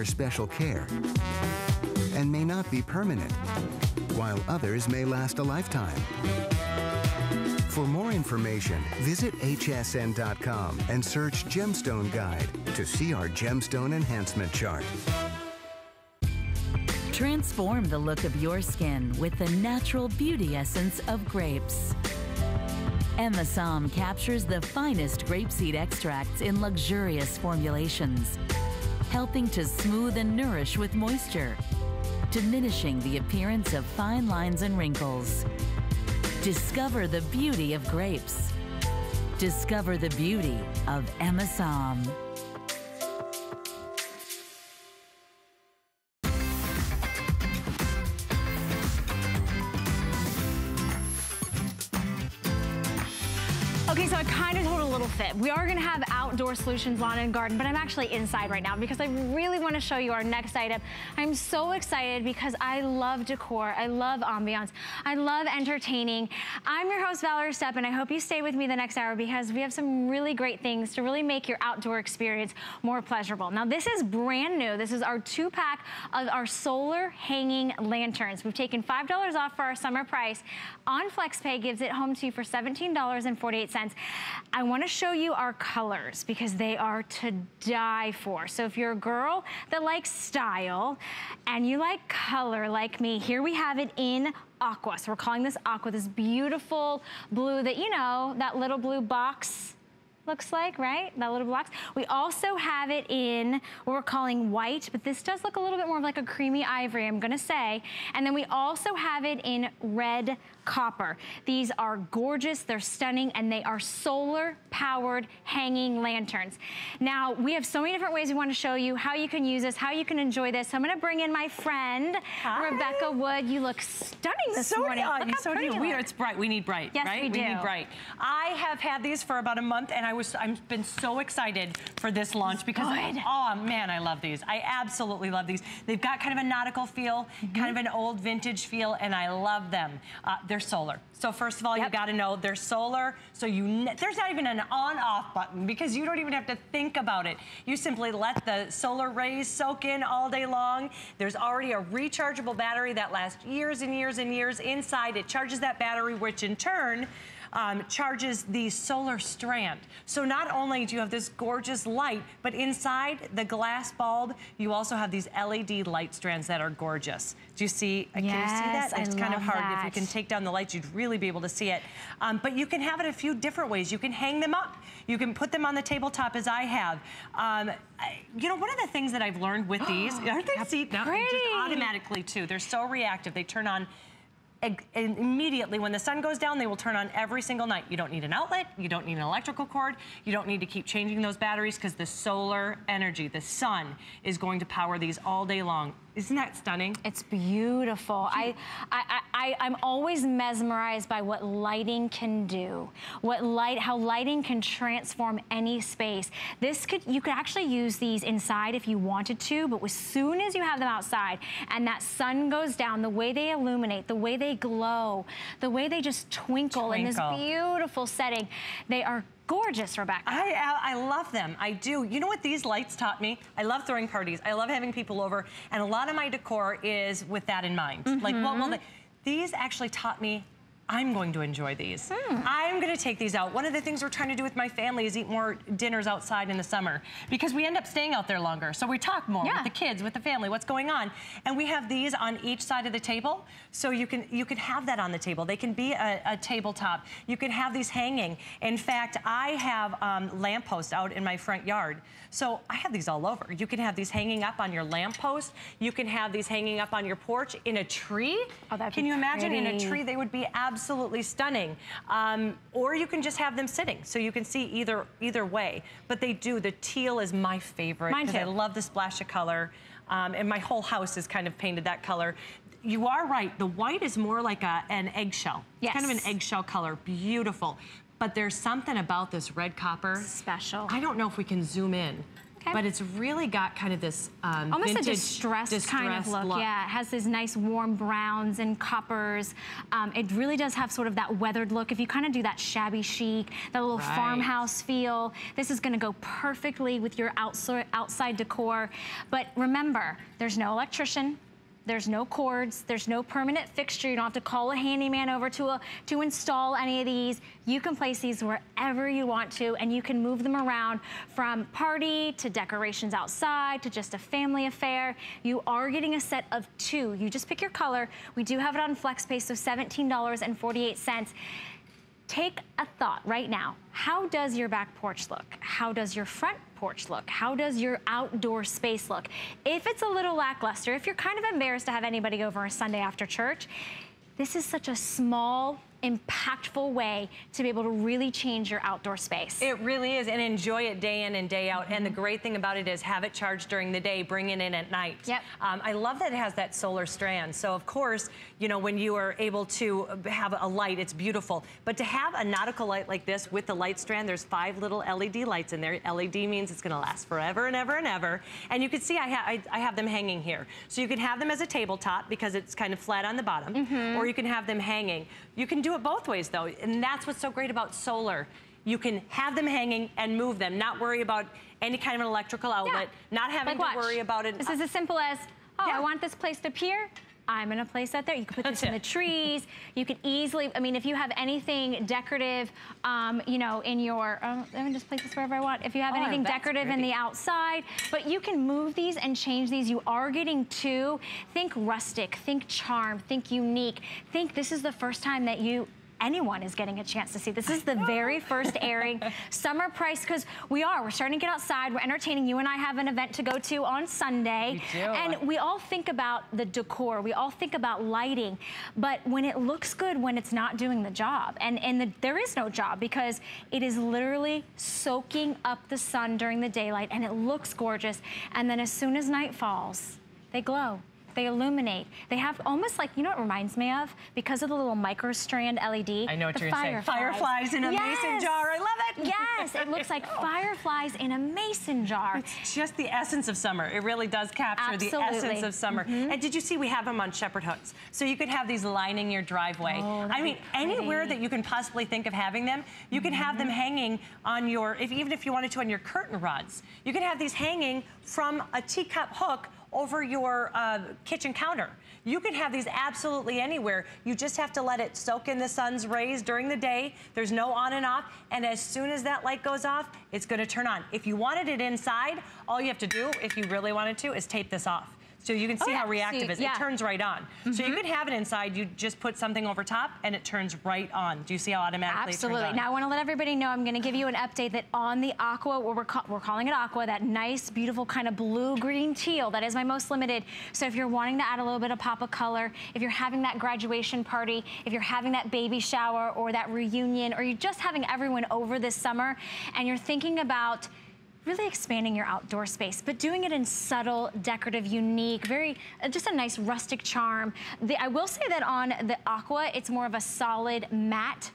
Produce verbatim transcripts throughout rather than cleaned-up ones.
require special care and may not be permanent, while others may last a lifetime. For more information, visit H S N dot com and search Gemstone Guide to see our Gemstone Enhancement Chart. Transform the look of your skin with the natural beauty essence of grapes. Emsom captures the finest grapeseed extracts in luxurious formulations, helping to smooth and nourish with moisture, diminishing the appearance of fine lines and wrinkles. Discover the beauty of grapes. Discover the beauty of Emsom. Okay, so I kind of told a little fib. We are gonna have Outdoor Solutions Lawn and Garden, but I'm actually inside right now because I really wanna show you our next item. I'm so excited because I love decor, I love ambiance, I love entertaining. I'm your host, Valerie Stepp, and I hope you stay with me the next hour because we have some really great things to really make your outdoor experience more pleasurable. Now, this is brand new. This is our two-pack of our solar hanging lanterns. We've taken five dollars off for our summer price. On FlexPay, gives it home to you for seventeen dollars and forty-eight cents. I want to show you our colors because they are to die for. So if you're a girl that likes style and you like color like me, here we have it in aqua. So we're calling this aqua, this beautiful blue that, you know, that little blue box looks like, right? That little box. We also have it in what we're calling white, but this does look a little bit more of like a creamy ivory, I'm gonna say. And then we also have it in red copper. These are gorgeous, they're stunning, and they are solar powered hanging lanterns. Now, we have so many different ways we wanna show you how you can use this, how you can enjoy this. So I'm gonna bring in my friend, Hi. Rebecca Wood. You look stunning this so morning. Do, uh, look how so pretty do we are. It's bright, we need bright, yes, right? We, do. we need bright. I have had these for about a month and I was, I've been so excited for this launch because, Good. oh man, I love these. I absolutely love these. They've got kind of a nautical feel, mm-hmm. kind of an old vintage feel, and I love them. Uh, they're solar. So first of all, yep. you gotta know they're solar, so you there's not even an on-off button because you don't even have to think about it. You simply let the solar rays soak in all day long. There's already a rechargeable battery that lasts years and years and years inside. It charges that battery, which in turn, Um, charges the solar strand. So not only do you have this gorgeous light, but inside the glass bulb, you also have these L E D light strands that are gorgeous. Do you see? Yes, can you see that? It's I kind love of hard. That. If you can take down the lights, you'd really be able to see it. Um, but you can have it a few different ways. You can hang them up. You can put them on the tabletop as I have. Um, I, you know, one of the things that I've learned with these, aren't they see, no, just automatically too. They're so reactive. They turn on immediately when the sun goes down. They will turn on every single night. You don't need an outlet, you don't need an electrical cord, you don't need to keep changing those batteries because the solar energy, the sun, is going to power these all day long. Isn't that stunning? It's beautiful. I, I, I, I'm always mesmerized by what lighting can do, what light, how lighting can transform any space. This could, you could actually use these inside if you wanted to, but as soon as you have them outside and that sun goes down, the way they illuminate, the way they glow, the way they just twinkle, twinkle. in this beautiful setting, they are gorgeous, Rebecca. I, I love them, I do. You know what these lights taught me? I love throwing parties, I love having people over, and a lot of my decor is with that in mind. Mm-hmm. Like, what will they, these actually taught me I'm going to enjoy these. Mm. I'm gonna take these out. One of the things we're trying to do with my family is eat more dinners outside in the summer because we end up staying out there longer. So we talk more yeah. with the kids, with the family, what's going on. And we have these on each side of the table. So you can you can have that on the table. They can be a, a tabletop. You can have these hanging. In fact, I have um, lampposts out in my front yard. So I have these all over. You can have these hanging up on your lamppost. You can have these hanging up on your porch in a tree. Oh, that'd can be you imagine pretty. In a tree? They would be absolutely Absolutely stunning, um, or you can just have them sitting, so you can see either either way. But they do. The teal is my favorite. Mine too. I love the splash of color, um, and my whole house is kind of painted that color. You are right. The white is more like a, an eggshell. Yes. It's kind of an eggshell color. Beautiful. But there's something about this red copper. Special. I don't know if we can zoom in. Okay. Okay. But it's really got kind of this um, almost vintage, a distressed, distressed kind of look. look. Yeah, it has these nice warm browns and coppers. Um, it really does have sort of that weathered look. If you kind of do that shabby chic, that little right. farmhouse feel, this is going to go perfectly with your outside outside decor. But remember, there's no electrician. There's no cords, there's no permanent fixture. You don't have to call a handyman over to, a, to install any of these. You can place these wherever you want to, and you can move them around from party to decorations outside to just a family affair. You are getting a set of two. You just pick your color. We do have it on FlexPay, so seventeen forty-eight. Take a thought right now. How does your back porch look? How does your front porch look? How does your outdoor space look? If it's a little lackluster, if you're kind of embarrassed to have anybody over a Sunday after church, this is such a small, impactful way to be able to really change your outdoor space. It really is, and enjoy it day in and day out. Mm-hmm. And the great thing about it is have it charged during the day, bring it in at night. Yep. Um, I love that it has that solar strand. So of course, you know, when you are able to have a light, it's beautiful. But to have a nautical light like this with the light strand, there's five little L E D lights in there. L E D means it's going to last forever and ever and ever. And you can see I, ha I, I have them hanging here. So you can have them as a tabletop because it's kind of flat on the bottom, mm-hmm. or you can have them hanging. You can do it both ways though, and that's what's so great about solar. You can have them hanging and move them, not worry about any kind of an electrical outlet, yeah. not having like to watch. worry about it. This is as simple as, oh, yeah. I want this place to appear. I'm going to place that there. You can put this in the trees. You can easily, I mean, if you have anything decorative, um, you know, in your, oh, let me just place this wherever I want. If you have oh, anything decorative pretty. in the outside, but you can move these and change these. You are getting two. Think rustic, think charm, think unique. Think this is the first time that you, anyone is getting a chance to see. This is the very first airing. Summer price, because we are. We're starting to get outside. We're entertaining. You and I have an event to go to on Sunday. You do. And we all think about the decor. We all think about lighting. But when it looks good, when it's not doing the job. And, and the, there is no job because it is literally soaking up the sun during the daylight. And it looks gorgeous. And then as soon as night falls, they glow. They illuminate. They have almost like, you know what it reminds me of? Because of the little micro strand L E D. I know what you're going to say. Fireflies in a yes. mason jar. I love it. Yes. It looks like fireflies in a mason jar. It's just the essence of summer. It really does capture Absolutely. the essence of summer. Mm-hmm. And did you see we have them on shepherd hooks? So you could have these lining your driveway. Oh, I mean, anywhere that you can possibly think of having them, you can mm-hmm. have them hanging on your, if even if you wanted to, on your curtain rods. You could have these hanging from a teacup hook over your uh, kitchen counter. You can have these absolutely anywhere. You just have to let it soak in the sun's rays during the day. There's no on and off. And as soon as that light goes off, it's gonna turn on. If you wanted it inside, all you have to do, if you really wanted to, is tape this off. So you can see oh, yeah. how reactive it is. Yeah. It turns right on. Mm-hmm. So you could have it inside. You just put something over top, and it turns right on. Do you see how automatically Absolutely. it turns on? Now, I want to let everybody know, I'm going to give you an update that on the aqua, we're, ca we're calling it aqua, that nice, beautiful kind of blue-green teal. That is my most limited. So if you're wanting to add a little bit of pop of color, if you're having that graduation party, if you're having that baby shower or that reunion, or you're just having everyone over this summer, and you're thinking about really expanding your outdoor space, but doing it in subtle, decorative, unique, very, uh, just a nice rustic charm. The, I will say that on the aqua, it's more of a solid matte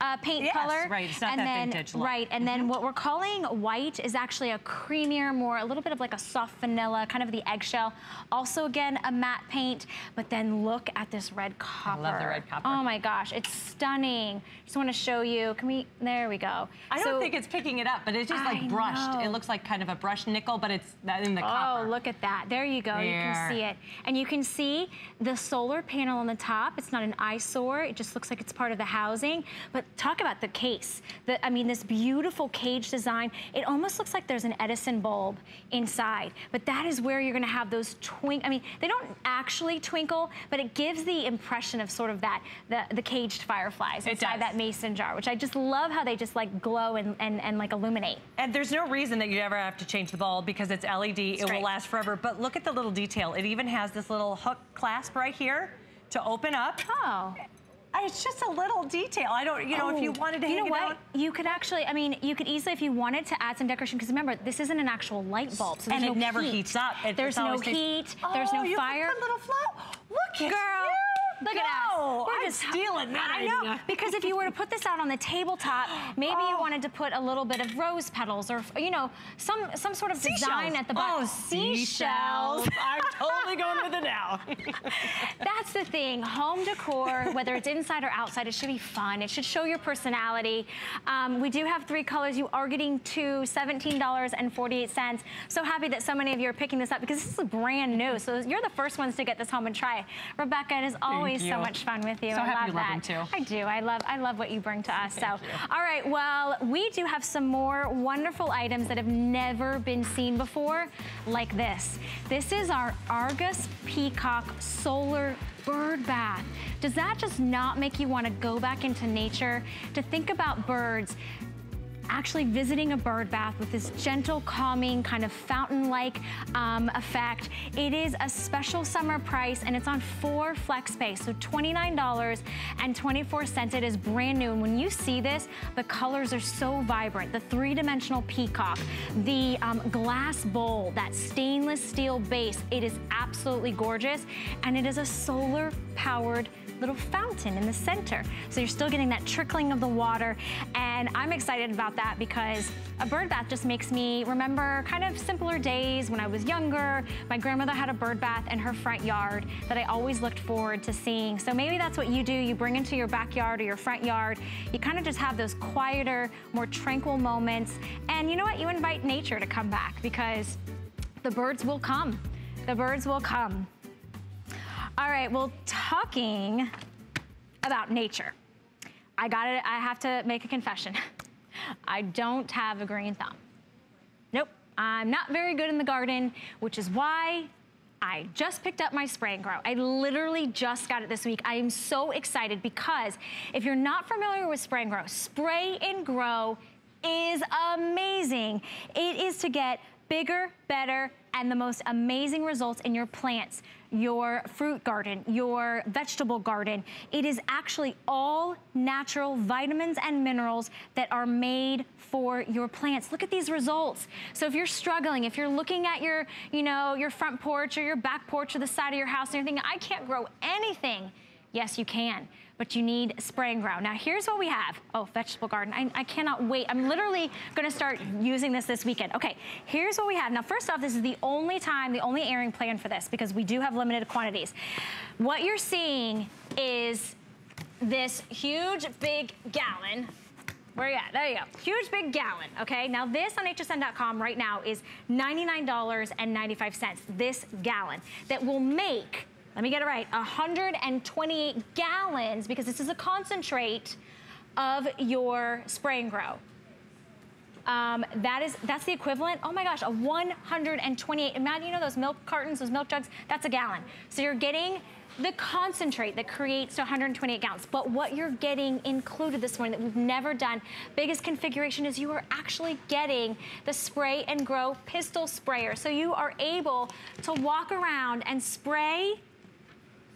Uh, paint yes, color, right? It's not and that then, vintage look. Right, and then what we're calling white is actually a creamier, more a little bit of like a soft vanilla, kind of the eggshell. Also, again, a matte paint. But then look at this red copper. I love the red copper. Oh my gosh, it's stunning. Just want to show you. Can we? There we go. I so, don't think it's picking it up, but it's just like I brushed. Know. It looks like kind of a brushed nickel, but it's in the oh, copper. Oh, look at that. There you go. There. You can see it, and you can see the solar panel on the top. It's not an eyesore. It just looks like it's part of the housing, but talk about the case. The, I mean, this beautiful cage design. It almost looks like there's an Edison bulb inside, but that is where you're gonna have those twink, I mean, they don't actually twinkle, but it gives the impression of sort of that, the, the caged fireflies inside that mason jar, which I just love how they just like glow and, and, and like illuminate. And there's no reason that you ever have to change the bulb because it's L E D, it's it great. will last forever, but look at the little detail. It even has this little hook clasp right here to open up. Oh. It's just a little detail. I don't, you know, oh, if you wanted to hang you know it what? out. You could actually, I mean, you could easily, if you wanted to add some decoration, because remember, this isn't an actual light bulb. So and no it never heat. heats up. It, there's, no heat, oh, there's no heat. There's no fire. There's no fire. Look at Girl. you. Look no, at us. We're I'm just stealing that I idea. know, because if you were to put this out on the tabletop, maybe oh. you wanted to put a little bit of rose petals or, you know, some some sort of seashells. design at the bottom. Oh, seashells. seashells. I'm totally going with it now. That's the thing. Home decor, whether it's inside or outside, it should be fun. It should show your personality. Um, we do have three colors. You are getting two, seventeen dollars and forty-eight cents. So happy that so many of you are picking this up because this is brand new. So you're the first ones to get this home and try it. Rebecca, it is always Always so much fun with you. So I happy love you that. Love them too. I do. I love. I love what you bring to us. Thank so, you. All right. Well, we do have some more wonderful items that have never been seen before, like this. This is our Argus Peacock Solar Bird Bath. Does that just not make you want to go back into nature to think about birds? Actually visiting a bird bath with this gentle, calming, kind of fountain-like um, effect. It is a special summer price, and it's on four FlexPay, so twenty-nine dollars and twenty-four cents. It is brand new, and when you see this, the colors are so vibrant. The three-dimensional peacock, the um, glass bowl, that stainless steel base, it is absolutely gorgeous, and it is a solar-powered little fountain in the center. So you're still getting that trickling of the water, and I'm excited about that because a bird bath just makes me remember kind of simpler days when I was younger. My grandmother had a bird bath in her front yard that I always looked forward to seeing. So maybe that's what you do. You bring into your backyard or your front yard. You kind of just have those quieter, more tranquil moments. And you know what? You invite nature to come back because the birds will come. The birds will come. All right, well, talking about nature, I got it. I have to make a confession. I don't have a green thumb. Nope, I'm not very good in the garden, which is why I just picked up my Spray and Grow. I literally just got it this week. I am so excited because if you're not familiar with Spray and Grow, Spray and Grow is amazing. It is to get bigger, better, and the most amazing results in your plants, your fruit garden, your vegetable garden. It is actually all natural vitamins and minerals that are made for your plants. Look at these results. So if you're struggling, if you're looking at your, you know, your front porch or your back porch or the side of your house and you're thinking, I can't grow anything. Yes, you can. But you need Spray and Grow. Now here's what we have. Oh, vegetable garden. I, I cannot wait. I'm literally gonna start using this this weekend. Okay, here's what we have. Now first off, this is the only time, the only airing plan for this because we do have limited quantities. What you're seeing is this huge big gallon. Where you at? There you go. Huge big gallon, okay? Now this on H S N dot com right now is ninety-nine dollars and ninety-five cents, this gallon, that will make, let me get it right, one hundred twenty-eight gallons, because this is a concentrate of your Spray and Grow. Um, that is, that's the equivalent, oh my gosh, a one hundred twenty-eight, imagine, you know, those milk cartons, those milk jugs, that's a gallon. So you're getting the concentrate that creates one hundred twenty-eight gallons. But what you're getting included this morning that we've never done, biggest configuration, is you are actually getting the Spray and Grow pistol sprayer. So you are able to walk around and spray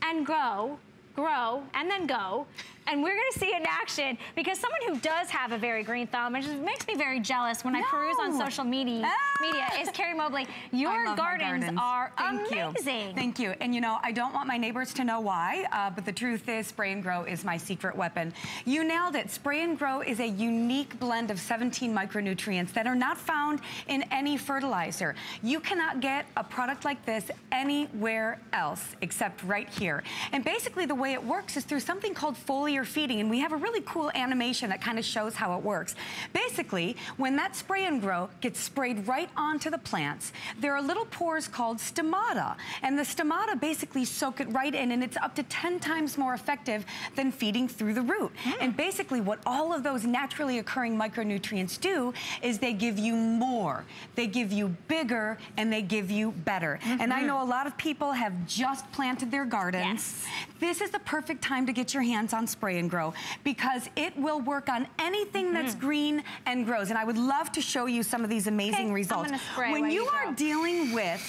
and grow, grow, and then go. And we're gonna see it in action because someone who does have a very green thumb, which makes me very jealous when no. I peruse on social media, ah. media is Carrie Mobley. Your gardens, gardens are Thank amazing. You. Thank you. And you know, I don't want my neighbors to know why, uh, but the truth is Spray and Grow is my secret weapon. You nailed it. Spray and Grow is a unique blend of seventeen micronutrients that are not found in any fertilizer. You cannot get a product like this anywhere else except right here. And basically the way it works is through something called foliar feeding, and we have a really cool animation that kind of shows how it works. Basically, when that Spray and Grow gets sprayed right onto the plants, there are little pores called stomata, and the stomata basically soak it right in, and it's up to ten times more effective than feeding through the root. Mm. And basically what all of those naturally occurring micronutrients do is they give you more, they give you bigger, and they give you better. Mm-hmm. And I know a lot of people have just planted their gardens. Yes. This is the perfect time to get your hands on Spray and Grow because it will work on anything mm-hmm. that's green and grows. And I would love to show you some of these amazing okay, results. When you, you are dealing with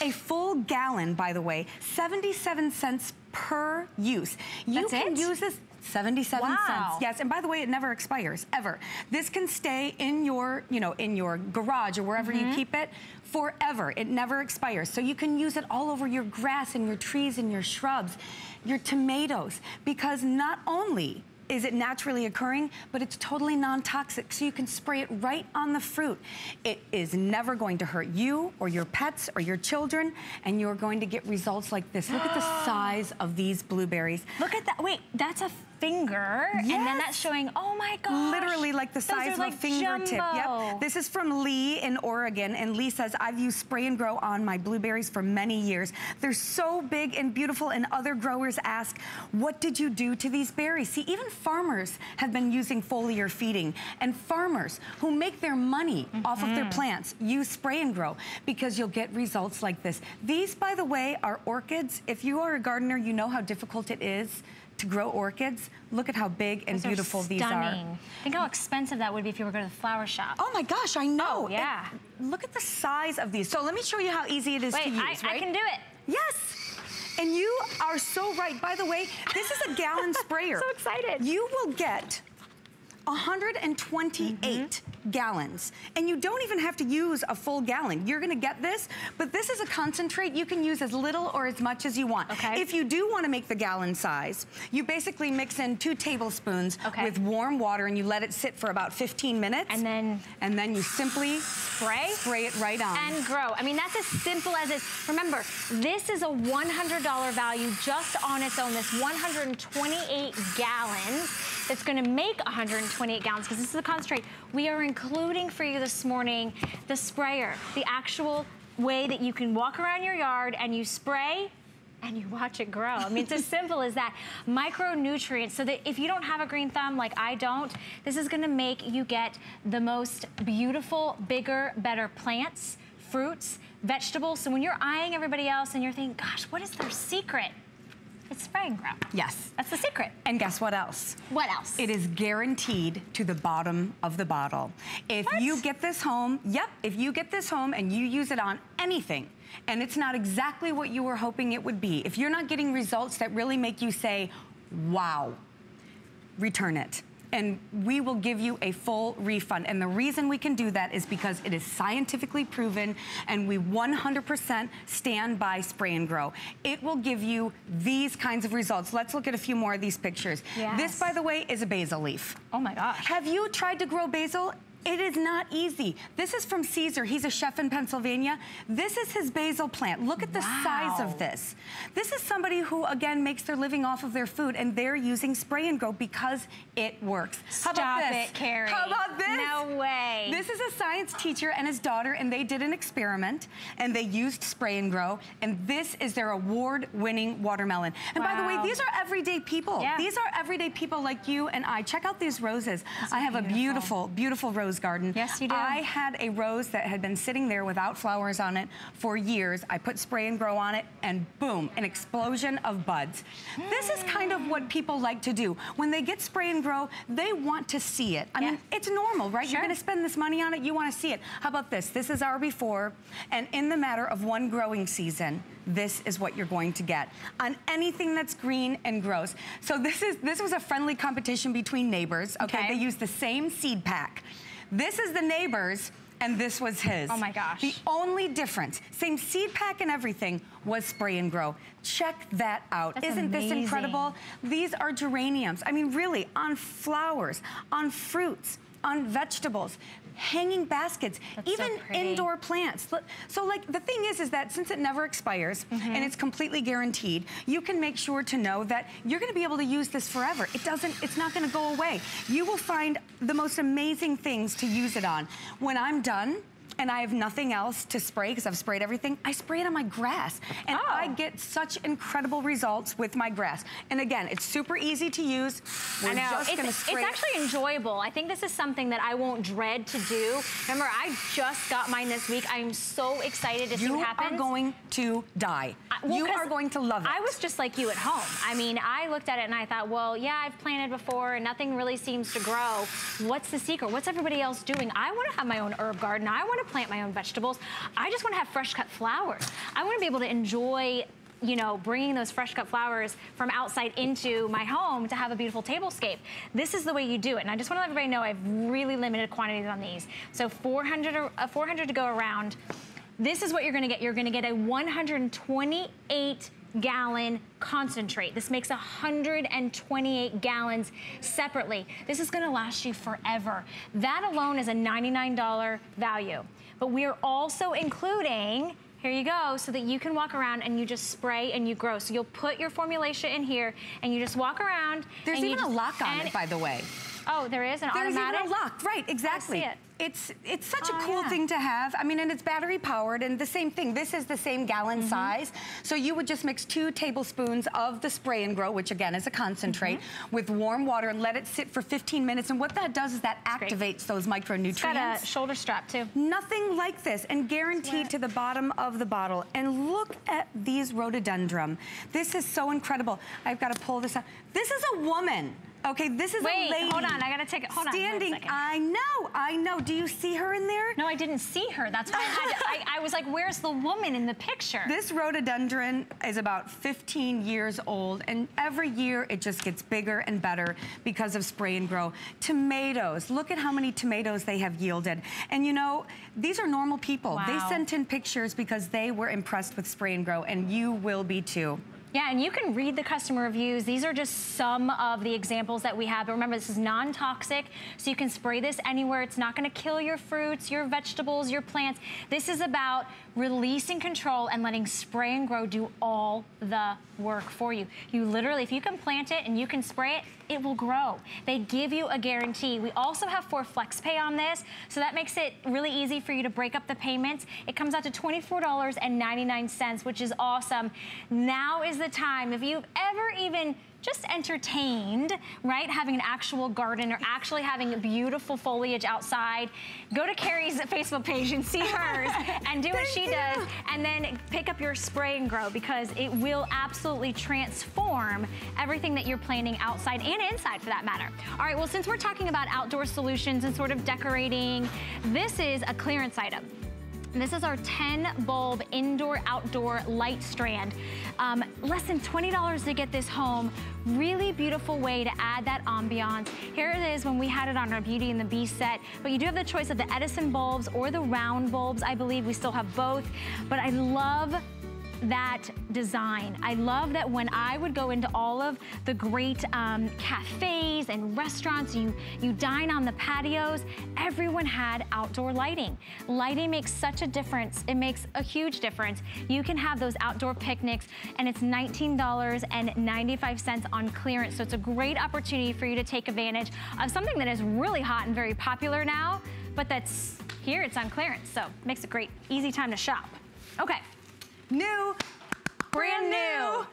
a full gallon, by the way, seventy-seven cents per use. You that's can it? use this seventy-seven wow. cents. Yes, and by the way, it never expires ever. This can stay in your, you know, in your garage or wherever mm-hmm. you keep it forever. It never expires. So you can use it all over your grass and your trees and your shrubs, your tomatoes, because not only is it naturally occurring, but it's totally non-toxic, so you can spray it right on the fruit. It is never going to hurt you or your pets or your children, and you're going to get results like this. Look at the size of these blueberries. Look at that. Wait, that's a finger, yes. And then that's showing, oh my gosh. Literally like the size of like a fingertip. Jumbo. Yep. This is from Lee in Oregon, and Lee says, I've used Spray and Grow on my blueberries for many years. They're so big and beautiful, and other growers ask, what did you do to these berries? See, even farmers have been using foliar feeding, and farmers who make their money mm-hmm. off of their plants use Spray and Grow because you'll get results like this. These, by the way, are orchids. If you are a gardener, you know how difficult it is to grow orchids. Look at how big and those beautiful are these are. Think how expensive that would be if you were going to the flower shop. Oh my gosh, I know. Oh, yeah. And look at the size of these. So let me show you how easy it is Wait, to use, I, right? I can do it. Yes. And you are so right. By the way, this is a gallon sprayer. So excited. You will get one hundred twenty-eight mm-hmm. gallons, and you don't even have to use a full gallon. You're gonna get this, but this is a concentrate. You can use as little or as much as you want. Okay. If you do wanna make the gallon size, you basically mix in two tablespoons okay. with warm water, and you let it sit for about fifteen minutes. And then? And then you simply spray spray it right on. And grow. I mean, that's as simple as it. Remember, this is a one hundred dollar value just on its own. This one hundred twenty-eight gallons, that's gonna make one hundred twenty-eight gallons, because this is the concentrate. We are including for you this morning the sprayer, the actual way that you can walk around your yard and you spray and you watch it grow. I mean, it's as simple as that. Micronutrients, so that if you don't have a green thumb like I don't, this is gonna make you get the most beautiful, bigger, better plants, fruits, vegetables. So when you're eyeing everybody else and you're thinking, gosh, what is their secret? It's Spray and Grow. Yes. That's the secret. And guess what else? What else? It is guaranteed to the bottom of the bottle. If what? you get this home, yep, if you get this home and you use it on anything, and it's not exactly what you were hoping it would be, if you're not getting results that really make you say, wow, return it. And we will give you a full refund. And the reason we can do that is because it is scientifically proven, and we one hundred percent stand by Spray and Grow. It will give you these kinds of results. Let's look at a few more of these pictures. Yes. This, by the way, is a basil leaf. Oh my gosh. Have you tried to grow basil? It is not easy. This is from Caesar. He's a chef in Pennsylvania. This is his basil plant. Look at the wow. size of this. This is somebody who, again, makes their living off of their food, and they're using Spray and Grow because it works. Stop How about this? it, Carrie. How about this? No way. This is a science teacher and his daughter, and they did an experiment, and they used Spray and Grow, and this is their award-winning watermelon. And wow. by the way, these are everyday people. Yeah. These are everyday people like you and I. Check out these roses. That's I have beautiful. a beautiful, beautiful rose garden. Yes, you do. I had a rose that had been sitting there without flowers on it for years. I put Spray and Grow on it, and boom, an explosion of buds. Mm. This is kind of what people like to do. When they get Spray and Grow, they want to see it. I yeah. mean, it's normal, right? Sure. You're going to spend this money on it. You want to see it. How about this? This is our before, and in the matter of one growing season, this is what you're going to get on anything that's green and grows. So this is this was a friendly competition between neighbors. Okay, okay. They used the same seed pack. This is the neighbor's, and this was his. Oh my gosh. The only difference, same seed pack and everything, was Spray and Grow. Check that out. That's Isn't amazing. this incredible? These are geraniums. I mean, really, on flowers, on fruits, on vegetables, hanging baskets, That's even so indoor plants. So like the thing is, is that since it never expires mm-hmm. and it's completely guaranteed, you can make sure to know that you're gonna be able to use this forever. It doesn't, it's not gonna go away. You will find the most amazing things to use it on. When I'm done, and I have nothing else to spray because I've sprayed everything, I spray it on my grass. And oh. I get such incredible results with my grass. And again, it's super easy to use. We're I know. Just it's, spray it's actually enjoyable. I think this is something that I won't dread to do. Remember, I just got mine this week. I'm so excited to you see what happens. You are going to die. I, well, you are going to love it. I was just like you at home. I mean, I looked at it and I thought, well, yeah, I've planted before and nothing really seems to grow. What's the secret? What's everybody else doing? I want to have my own herb garden. I want to plant my own vegetables. I just want to have fresh cut flowers. I want to be able to enjoy, you know, bringing those fresh cut flowers from outside into my home to have a beautiful tablescape. This is the way you do it. And I just want to let everybody know I have really limited quantities on these. So four hundred, uh, four hundred to go around. this is what you're gonna get. You're gonna get a one hundred twenty-eight gallon concentrate. This makes one hundred twenty-eight gallons separately. This is gonna last you forever. That alone is a ninety-nine dollar value. But we are also including, here you go, so that you can walk around and you just spray and you grow. So you'll put your formulation in here and you just walk around. There's even a lock on it, by the way. Oh, there is an automatic? There's even a lock, right, exactly. I see it. It's, it's such oh, a cool yeah. thing to have. I mean, and it's battery powered, and the same thing. This is the same gallon mm-hmm. size. So you would just mix two tablespoons of the Spray and Grow, which again is a concentrate, mm-hmm. with warm water and let it sit for fifteen minutes. And what that does is that That's activates great. those micronutrients. It's got a shoulder strap too. Nothing like this, and guaranteed Sweat. to the bottom of the bottle. And look at these rhododendron. This is so incredible. I've got to pull this out. This is a woman. Okay, this is Wait, a lady. Wait, hold on, I gotta take it, hold Standing. on. Standing, I know, I know. Do you see her in there? No, I didn't see her. That's why I, had to, I, I was like, where's the woman in the picture? This rhododendron is about fifteen years old, and every year it just gets bigger and better because of Spray and Grow. Tomatoes, look at how many tomatoes they have yielded. And you know, these are normal people. Wow. They sent in pictures because they were impressed with Spray and Grow, and you will be too. Yeah, and you can read the customer reviews. These are just some of the examples that we have. But remember, this is non-toxic, so you can spray this anywhere. It's not gonna kill your fruits, your vegetables, your plants. This is about releasing control and letting Spray and Grow do all the work for you. You literally, if you can plant it and you can spray it, it will grow. They give you a guarantee. We also have four FlexPay on this, so that makes it really easy for you to break up the payments. It comes out to twenty-four ninety-nine, which is awesome. Now is the time, if you've ever even just entertained, right? Having an actual garden or actually having beautiful foliage outside. Go to Carrie's Facebook page and see hers and do what she you. does, and then pick up your Spray and Grow, because it will absolutely transform everything that you're planting outside and inside, for that matter. All right, well, since we're talking about outdoor solutions and sort of decorating, this is a clearance item. This is our ten bulb indoor outdoor light strand. Um, less than twenty dollars to get this home. Really beautiful way to add that ambiance. Here it is when we had it on our Beauty and the Beast set, but you do have the choice of the Edison bulbs or the round bulbs. I believe we still have both, but I love that design. I love that when I would go into all of the great um, cafes and restaurants, you, you dine on the patios, everyone had outdoor lighting. Lighting makes such a difference. It makes a huge difference. You can have those outdoor picnics, and it's nineteen ninety-five on clearance, so it's a great opportunity for you to take advantage of something that is really hot and very popular now, but that's here, it's on clearance, so it makes a great, easy time to shop. Okay. New, brand, brand new.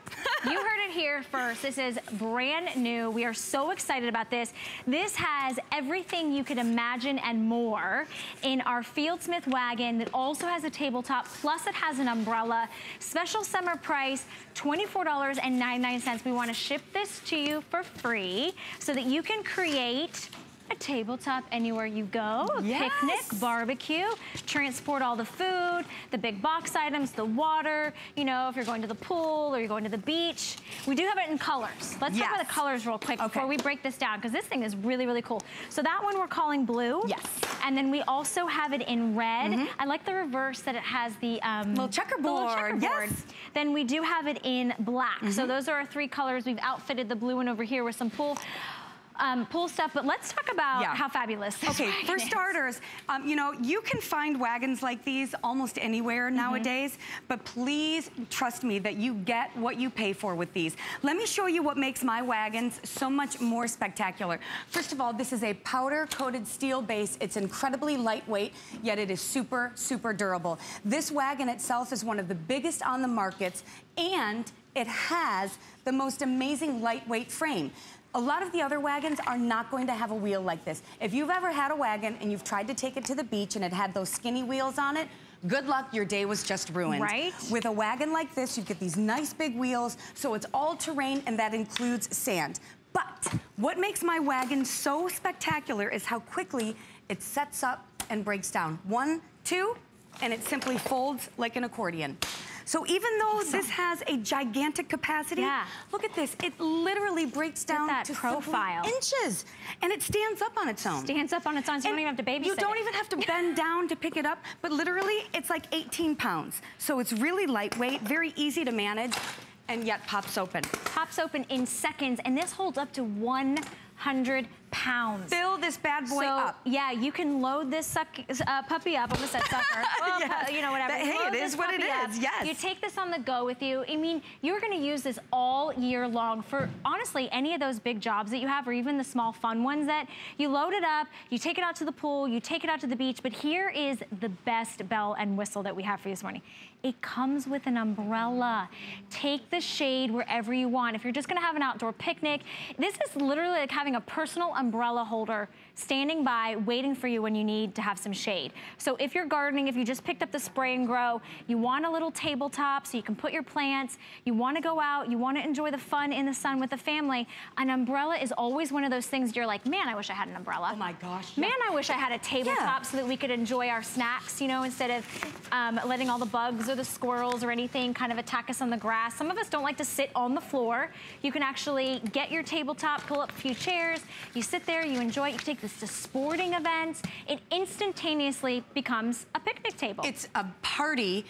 new. You heard it here first. This is brand new. We are so excited about this. This has everything you could imagine and more in our Fieldsmith wagon that also has a tabletop, plus it has an umbrella. Special summer price, twenty-four ninety-nine. We want to ship this to you for free so that you can create a tabletop anywhere you go, yes. picnic, barbecue, transport all the food, the big box items, the water, you know, if you're going to the pool or you're going to the beach. We do have it in colors. Let's yes. talk about the colors real quick okay. before we break this down, because this thing is really, really cool. So that one we're calling blue. Yes. And then we also have it in red. Mm-hmm. I like the reverse that it has the um, little checkerboard. The little checkerboard. Yes. Then we do have it in black. Mm-hmm. So those are our three colors. We've outfitted the blue one over here with some pool. Um, pool stuff, but let's talk about yeah. how fabulous this Okay, for is. starters, um, you know, you can find wagons like these almost anywhere mm-hmm. nowadays, but please trust me that you get what you pay for with these. Let me show you what makes my wagons so much more spectacular. First of all, this is a powder-coated steel base. It's incredibly lightweight, yet it is super, super durable. This wagon itself is one of the biggest on the markets, and it has the most amazing lightweight frame. A lot of the other wagons are not going to have a wheel like this. If you've ever had a wagon and you've tried to take it to the beach and it had those skinny wheels on it, good luck, your day was just ruined. Right? With a wagon like this, you get these nice big wheels, so it's all terrain, and that includes sand. But what makes my wagon so spectacular is how quickly it sets up and breaks down. One, two, and it simply folds like an accordion. So even though awesome. This has a gigantic capacity, yeah. look at this. It literally breaks down that to profile inches, and it stands up on its own. Stands up on its own, so and you don't even have to babysit. You don't it. even have to bend down to pick it up, but literally it's like eighteen pounds. So it's really lightweight, very easy to manage, and yet pops open. Pops open in seconds, and this holds up to one hundred pounds. Fill this bad boy so, up. Yeah, you can load this suck, uh, puppy up. I almost said sucker. Well, yes. You know, whatever. But, hey, load it is what it up. is, yes. You take this on the go with you. I mean, you're going to use this all year long for, honestly, any of those big jobs that you have, or even the small fun ones that you load it up, you take it out to the pool, you take it out to the beach, but here is the best bell and whistle that we have for you this morning. It comes with an umbrella. Take the shade wherever you want. If you're just going to have an outdoor picnic, this is literally like having a personal umbrella umbrella holder standing by waiting for you when you need to have some shade. So if you're gardening, if you just picked up the Spray and Grow, you want a little tabletop so you can put your plants, you want to go out, you want to enjoy the fun in the sun with the family, an umbrella is always one of those things you're like, man, I wish I had an umbrella. Oh my gosh. Man, I wish I had a tabletop yeah. so that we could enjoy our snacks, you know, instead of um, letting all the bugs or the squirrels or anything kind of attack us on the grass. Some of us don't like to sit on the floor. You can actually get your tabletop, pull up a few chairs, you sit there, you enjoy it, you take this to sporting events, it instantaneously becomes a picnic table. It's a party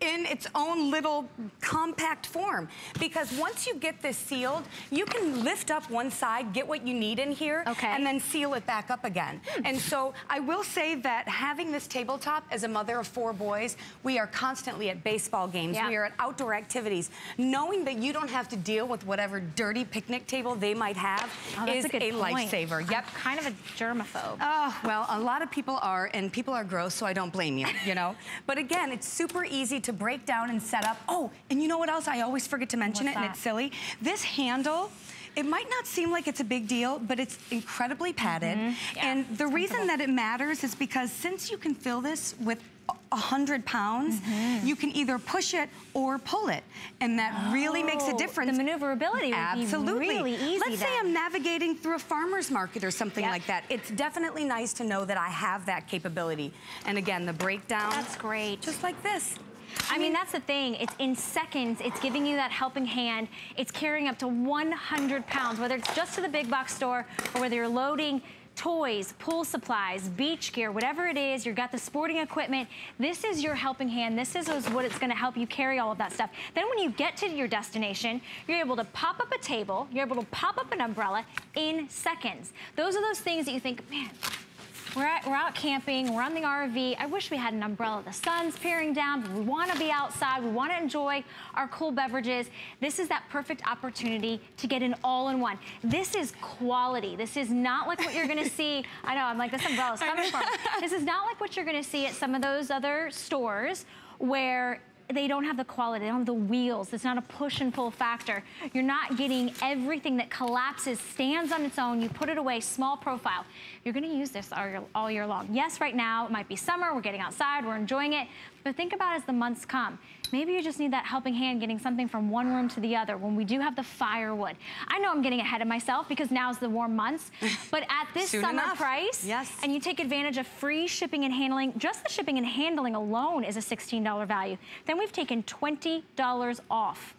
in its own little compact form, because once you get this sealed, you can lift up one side, get what you need in here, okay. and then seal it back up again. Hmm. And so I will say that having this tabletop, as a mother of four boys, we are constantly at baseball games, yeah. we are at outdoor activities. Knowing that you don't have to deal with whatever dirty picnic table they might have oh, is a, a lifesaver. Yep, I'm kind of a germaphobe. Oh, well, a lot of people are, and people are gross, so I don't blame you, you know? But again, it's super easy to break down and set up. Oh, and you know what else? I always forget to mention What's it, that? and it's silly. This handle, it might not seem like it's a big deal, but it's incredibly padded. Mm-hmm. yeah, and the reason that it matters is because since you can fill this with one hundred pounds, mm-hmm. you can either push it or pull it. And that oh, really makes a difference. The maneuverability would Absolutely. be really easy. Let's then. say I'm navigating through a farmer's market or something yep. like that. It's definitely nice to know that I have that capability. And again, the breakdown. That's great. Just like this. I mean, that's the thing. It's in seconds. It's giving you that helping hand. It's carrying up to one hundred pounds, whether it's just to the big box store or whether you're loading toys, pool supplies, beach gear, whatever it is, you've got the sporting equipment. This is your helping hand. This is what it's going to help you carry all of that stuff. Then when you get to your destination, you're able to pop up a table. You're able to pop up an umbrella in seconds. Those are those things that you think, man, We're, at, we're out camping, we're on the R V. I wish we had an umbrella. The sun's peering down, but we want to be outside. We want to enjoy our cool beverages. This is that perfect opportunity to get an all-in-one. This is quality. This is not like what you're going to see. I know, I'm like, this umbrella's coming from. This is not like what you're going to see at some of those other stores where they don't have the quality, they don't have the wheels, it's not a push and pull factor. You're not getting everything that collapses, stands on its own, you put it away, small profile. You're gonna use this all year, all year long. Yes, right now, it might be summer, we're getting outside, we're enjoying it, but think about as the months come. Maybe you just need that helping hand getting something from one room to the other when we do have the firewood. I know I'm getting ahead of myself because now's the warm months, but at this summer enough. price, yes. and you take advantage of free shipping and handling, just the shipping and handling alone is a sixteen dollar value. Then we've taken twenty dollars off.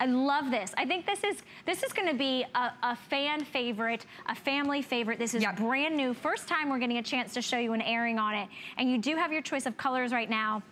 I love this. I think this is this is gonna be a, a fan favorite, a family favorite. This is yep. brand new. First time we're getting a chance to show you an airing on it. And you do have your choice of colors right now.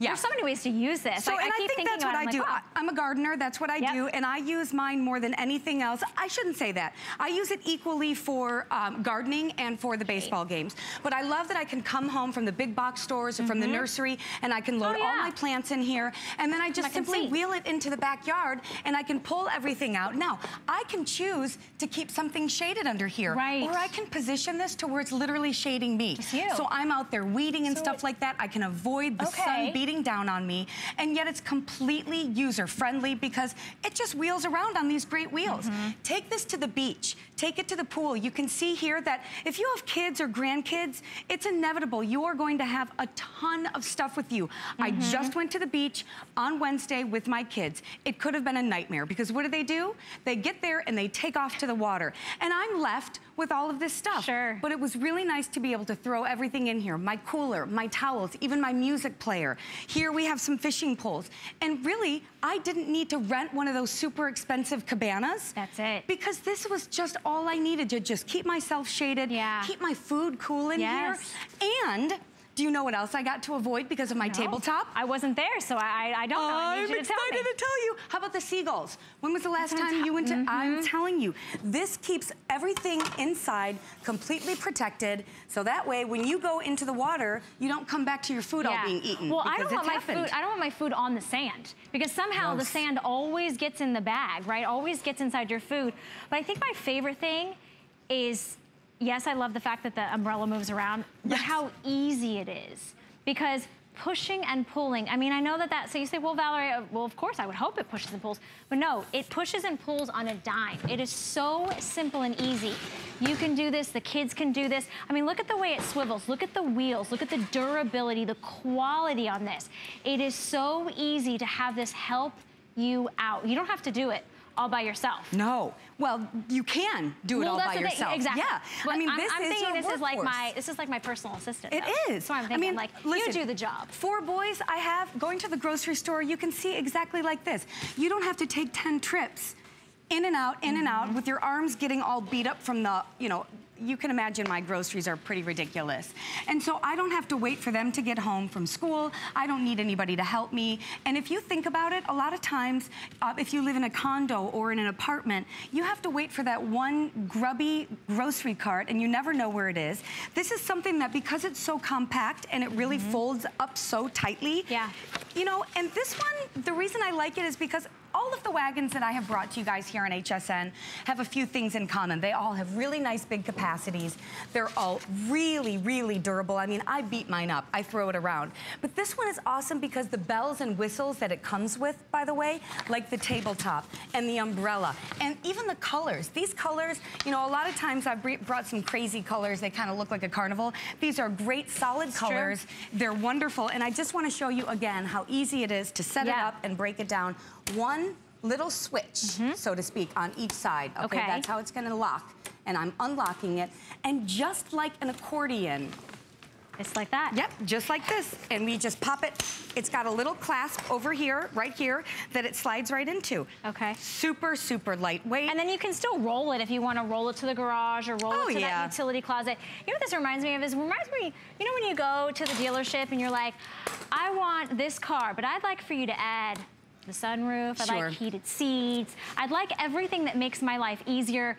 Yeah. There's so many ways to use this. So, I, and I, keep I think that's what I do. Like, wow. I'm a gardener, that's what I yep. do, and I use mine more than anything else. I shouldn't say that. I use it equally for um, gardening and for the baseball okay. games. But I love that I can come home from the big box stores or mm-hmm. from the nursery, and I can load oh, yeah. all my plants in here, and then I just I simply see. wheel it into the backyard, and I can pull everything out. Now, I can choose to keep something shaded under here, right. or I can position this to where it's literally shading me. So I'm out there weeding and so stuff it, like that. I can avoid the okay. sun beating down on me, and yet it's completely user-friendly because it just wheels around on these great wheels. Mm-hmm. Take this to the beach, take it to the pool. You can see here that if you have kids or grandkids, it's inevitable. You are going to have a ton of stuff with you. Mm-hmm. I just went to the beach on Wednesday with my kids. It could have been a nightmare because what do they do? They get there and they take off to the water, and I'm left with all of this stuff. Sure. But it was really nice to be able to throw everything in here. My cooler, my towels, even my music player. Here we have some fishing poles. And really, I didn't need to rent one of those super expensive cabanas. That's it. Because this was just all I needed to just keep myself shaded, yeah. keep my food cool in yes. here. And do you know what else I got to avoid because of my no. tabletop? I wasn't there, so I, I don't know. I need I'm you to excited tell me. to tell you. How about the seagulls? When was the last time you went to? Mm-hmm. I'm telling you, this keeps everything inside completely protected, so that way when you go into the water, you don't come back to your food yeah. all being eaten. Well, I don't want my happened. food. I don't want my food on the sand because somehow Gross. the sand always gets in the bag, right? Always gets inside your food. But I think my favorite thing is. Yes, I love the fact that the umbrella moves around, but yes. how easy it is. Because pushing and pulling, I mean, I know that that, so you say, well, Valerie, uh, well, of course, I would hope it pushes and pulls. But no, it pushes and pulls on a dime. It is so simple and easy. You can do this, the kids can do this. I mean, look at the way it swivels, look at the wheels, look at the durability, the quality on this. It is so easy to have this help you out. You don't have to do it all by yourself. No. Well, you can do well, it all by yourself. Thing. Exactly. Yeah. But I mean, I'm, this I'm is thinking this workforce. is like my this is like my personal assistant. It though. is. So I'm thinking I mean, like listen, you do the job. Four boys I have going to the grocery store. You can see exactly like this. You don't have to take ten trips, in and out, in mm-hmm. and out, with your arms getting all beat up from the you know. You can imagine my groceries are pretty ridiculous. And so I don't have to wait for them to get home from school. I don't need anybody to help me. And if you think about it, a lot of times, uh, if you live in a condo or in an apartment, you have to wait for that one grubby grocery cart and you never know where it is. This is something that because it's so compact and it really mm-hmm. folds up so tightly, yeah. you know, and this one, the reason I like it is because all of the wagons that I have brought to you guys here on H S N have a few things in common. They all have really nice big capacities. They're all really, really durable. I mean, I beat mine up. I throw it around. But this one is awesome because the bells and whistles that it comes with, by the way, like the tabletop and the umbrella and even the colors. These colors, you know, a lot of times I've brought some crazy colors. They kind of look like a carnival. These are great, solid it's colors. True. They're wonderful. And I just want to show you again how easy it is to set yeah. it up and break it down. One little switch, mm-hmm. so to speak, on each side. Okay, okay. That's how it's gonna lock. And I'm unlocking it. And just like an accordion. It's like that. Yep, just like this. And we just pop it. It's got a little clasp over here, right here, that it slides right into. Okay. Super, super lightweight. And then you can still roll it if you want to roll it to the garage or roll oh, it to yeah. that utility closet. You know what this reminds me of? This reminds me, you know when you go to the dealership and you're like, I want this car, but I'd like for you to add the sunroof, I sure. like heated seats. I'd like everything that makes my life easier.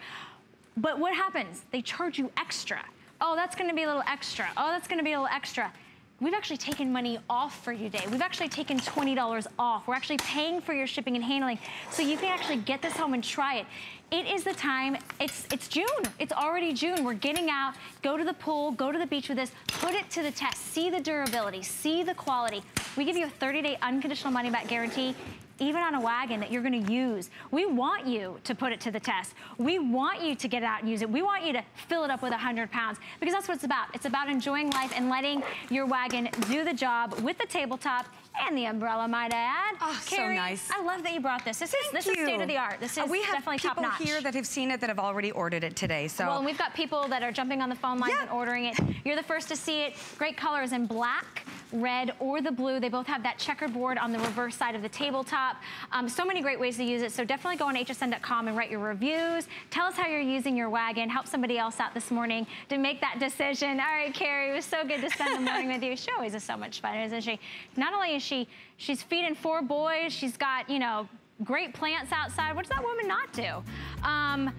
But what happens? They charge you extra. Oh, that's gonna be a little extra. Oh, that's gonna be a little extra. We've actually taken money off for you today. We've actually taken twenty dollars off. We're actually paying for your shipping and handling. So you can actually get this home and try it. It is the time, it's it's June. It's already June. We're getting out, go to the pool, go to the beach with this, put it to the test, see the durability, see the quality. We give you a thirty day unconditional money back guarantee, even on a wagon that you're gonna use. We want you to put it to the test. We want you to get out and use it. We want you to fill it up with one hundred pounds because that's what it's about. It's about enjoying life and letting your wagon do the job with the tabletop and the umbrella, might I add. Oh, Carrie, so nice. I love that you brought this. This Thank is this you. is state of the art. This is uh, we have definitely top notch. People here that have seen it that have already ordered it today. So well, and we've got people that are jumping on the phone lines yeah. and ordering it. You're the first to see it. Great colors in black, red, or the blue. They both have that checkerboard on the reverse side of the tabletop. Um, so many great ways to use it. So definitely go on H S N dot com and write your reviews. Tell us how you're using your wagon. Help somebody else out this morning to make that decision. All right, Carrie, it was so good to spend the morning with you. She always is so much fun, isn't she? Not only is she she's feeding four boys, she's got, you know, great plants outside. What does that woman not do? Um,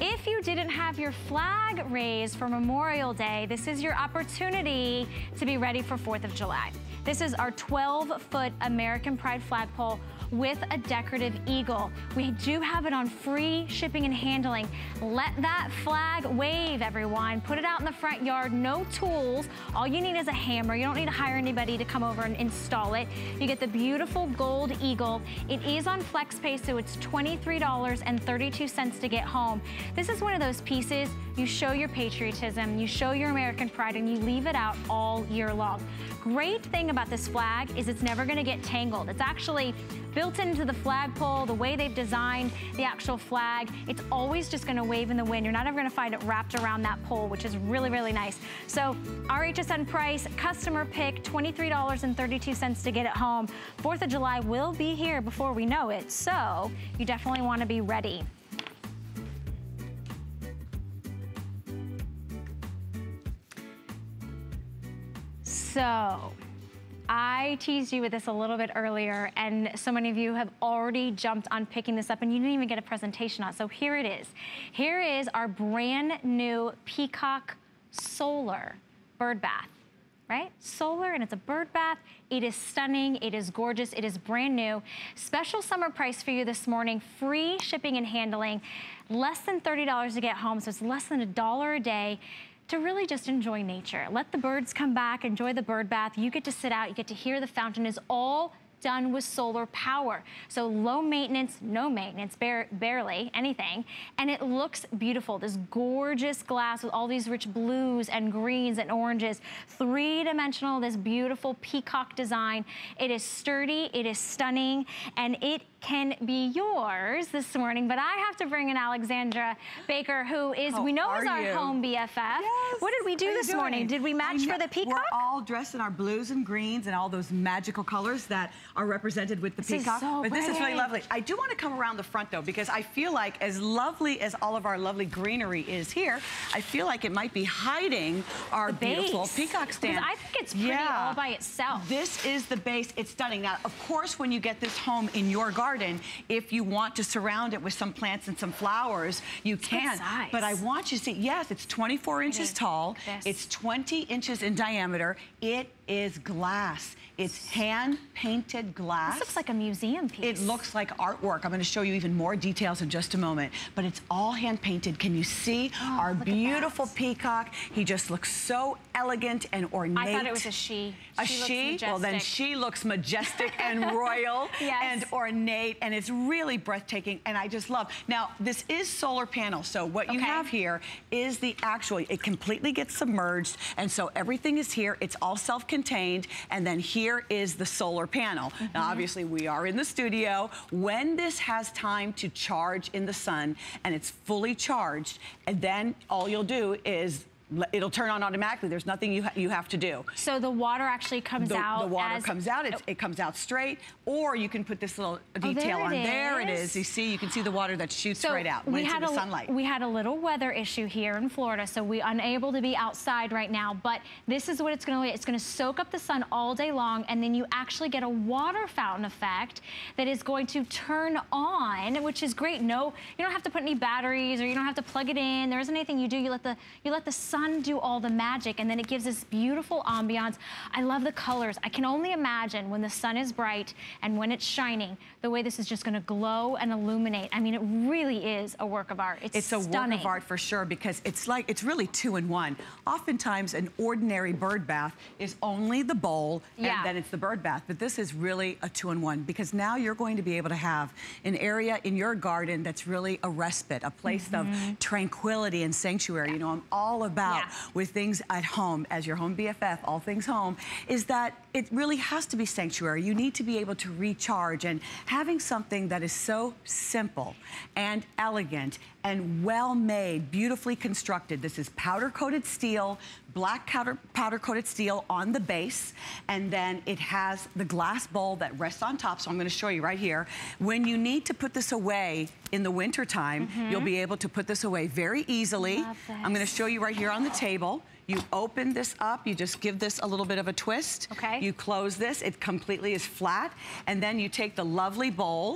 If you didn't have your flag raised for Memorial Day, this is your opportunity to be ready for fourth of July. This is our twelve foot American Pride flagpole with a decorative eagle. We do have it on free shipping and handling. Let that flag wave, everyone. Put it out in the front yard, no tools. All you need is a hammer. You don't need to hire anybody to come over and install it. You get the beautiful gold eagle. It is on FlexPay, so it's twenty-three dollars and thirty-two cents to get home. This is one of those pieces, you show your patriotism, you show your American pride, and you leave it out all year long. Great thing about this flag is it's never gonna get tangled. It's actually built into the flagpole, the way they've designed the actual flag. It's always just gonna wave in the wind. You're not ever gonna find it wrapped around that pole, which is really, really nice. So our H S N price, customer pick, twenty-three dollars and thirty-two cents to get it home. fourth of July will be here before we know it, so you definitely wanna be ready. So, I teased you with this a little bit earlier, and so many of you have already jumped on picking this up, and you didn't even get a presentation on it. So here it is. Here is our brand new Peacock Solar Bird Bath, right? Solar, and it's a bird bath. It is stunning, it is gorgeous, it is brand new. Special summer price for you this morning, free shipping and handling, less than thirty dollars to get home, so it's less than a dollar a day. To really just enjoy nature. Let the birds come back, enjoy the bird bath. You get to sit out, you get to hear the fountain. Is all done with solar power. So low maintenance, no maintenance, bar barely anything. And it looks beautiful. This gorgeous glass with all these rich blues and greens and oranges, three-dimensional, this beautiful peacock design. It is sturdy, it is stunning, and it can be yours this morning, but I have to bring in Alexandra Baker, who is, How we know is our you? home B F F. Yes. What did we do this doing? morning? Did we match we for the peacock? We're all dressed in our blues and greens and all those magical colors that are represented with the this peacock. Is so but pretty. This is really lovely. I do want to come around the front though, because I feel like as lovely as all of our lovely greenery is here, I feel like it might be hiding our the beautiful base. peacock stand. Because I think it's pretty yeah. all by itself. This is the base. It's stunning. Now, of course, when you get this home in your garden, if you want to surround it with some plants and some flowers, you can. But I want you to see, yes, it's twenty-four inches tall. It's twenty inches in diameter. It is glass. It's hand-painted glass. This looks like a museum piece. It looks like artwork. I'm going to show you even more details in just a moment. But it's all hand-painted. Can you see oh, our beautiful peacock? He just looks so elegant and ornate. I thought it was a she. A she? she? Looks well, then she looks majestic and royal yes. and ornate, and it's really breathtaking, and I just love. Now, this is solar panel, so what okay. you have here is the actual, it completely gets submerged, and so everything is here. It's all self-contained, and then here Here is the solar panel. Mm-hmm. Now, obviously, we are in the studio. When this has time to charge in the sun and it's fully charged, and then all you'll do is it'll turn on automatically. There's nothing you ha you have to do. So the water actually comes the, out. The water as... comes out. It's, it comes out straight. Or you can put this little detail oh, there on. It there it is. You see, you can see the water that shoots so right out when it's in the sunlight. We had a little weather issue here in Florida, so we're unable to be outside right now. But this is what it's going to be. It's going to soak up the sun all day long, and then you actually get a water fountain effect that is going to turn on, which is great. No, you don't have to put any batteries, or you don't have to plug it in. There isn't anything you do. You let the you let the sun do all the magic, and then it gives this beautiful ambiance. I love the colors. I can only imagine when the sun is bright and when it's shining, the way this is just going to glow and illuminate. I mean, it really is a work of art. It's, it's stunning. It's a work of art for sure, because it's like, it's really two in one. Oftentimes, an ordinary bird bath is only the bowl, yeah. and then it's the bird bath, but this is really a two in one, because now you're going to be able to have an area in your garden that's really a respite, a place mm-hmm. of tranquility and sanctuary. Yeah. You know, I'm all about Yeah. with things at home, as your home B F F, all things home, is that it really has to be sanctuary. You need to be able to recharge, and having something that is so simple and elegant and well-made, beautifully constructed. This is powder-coated steel, black powder-coated steel on the base, and then it has the glass bowl that rests on top, so I'm gonna show you right here. When you need to put this away in the wintertime, mm-hmm. you'll be able to put this away very easily. I'm gonna show you right here on the table. You open this up, you just give this a little bit of a twist. Okay. You close this, it completely is flat, and then you take the lovely bowl.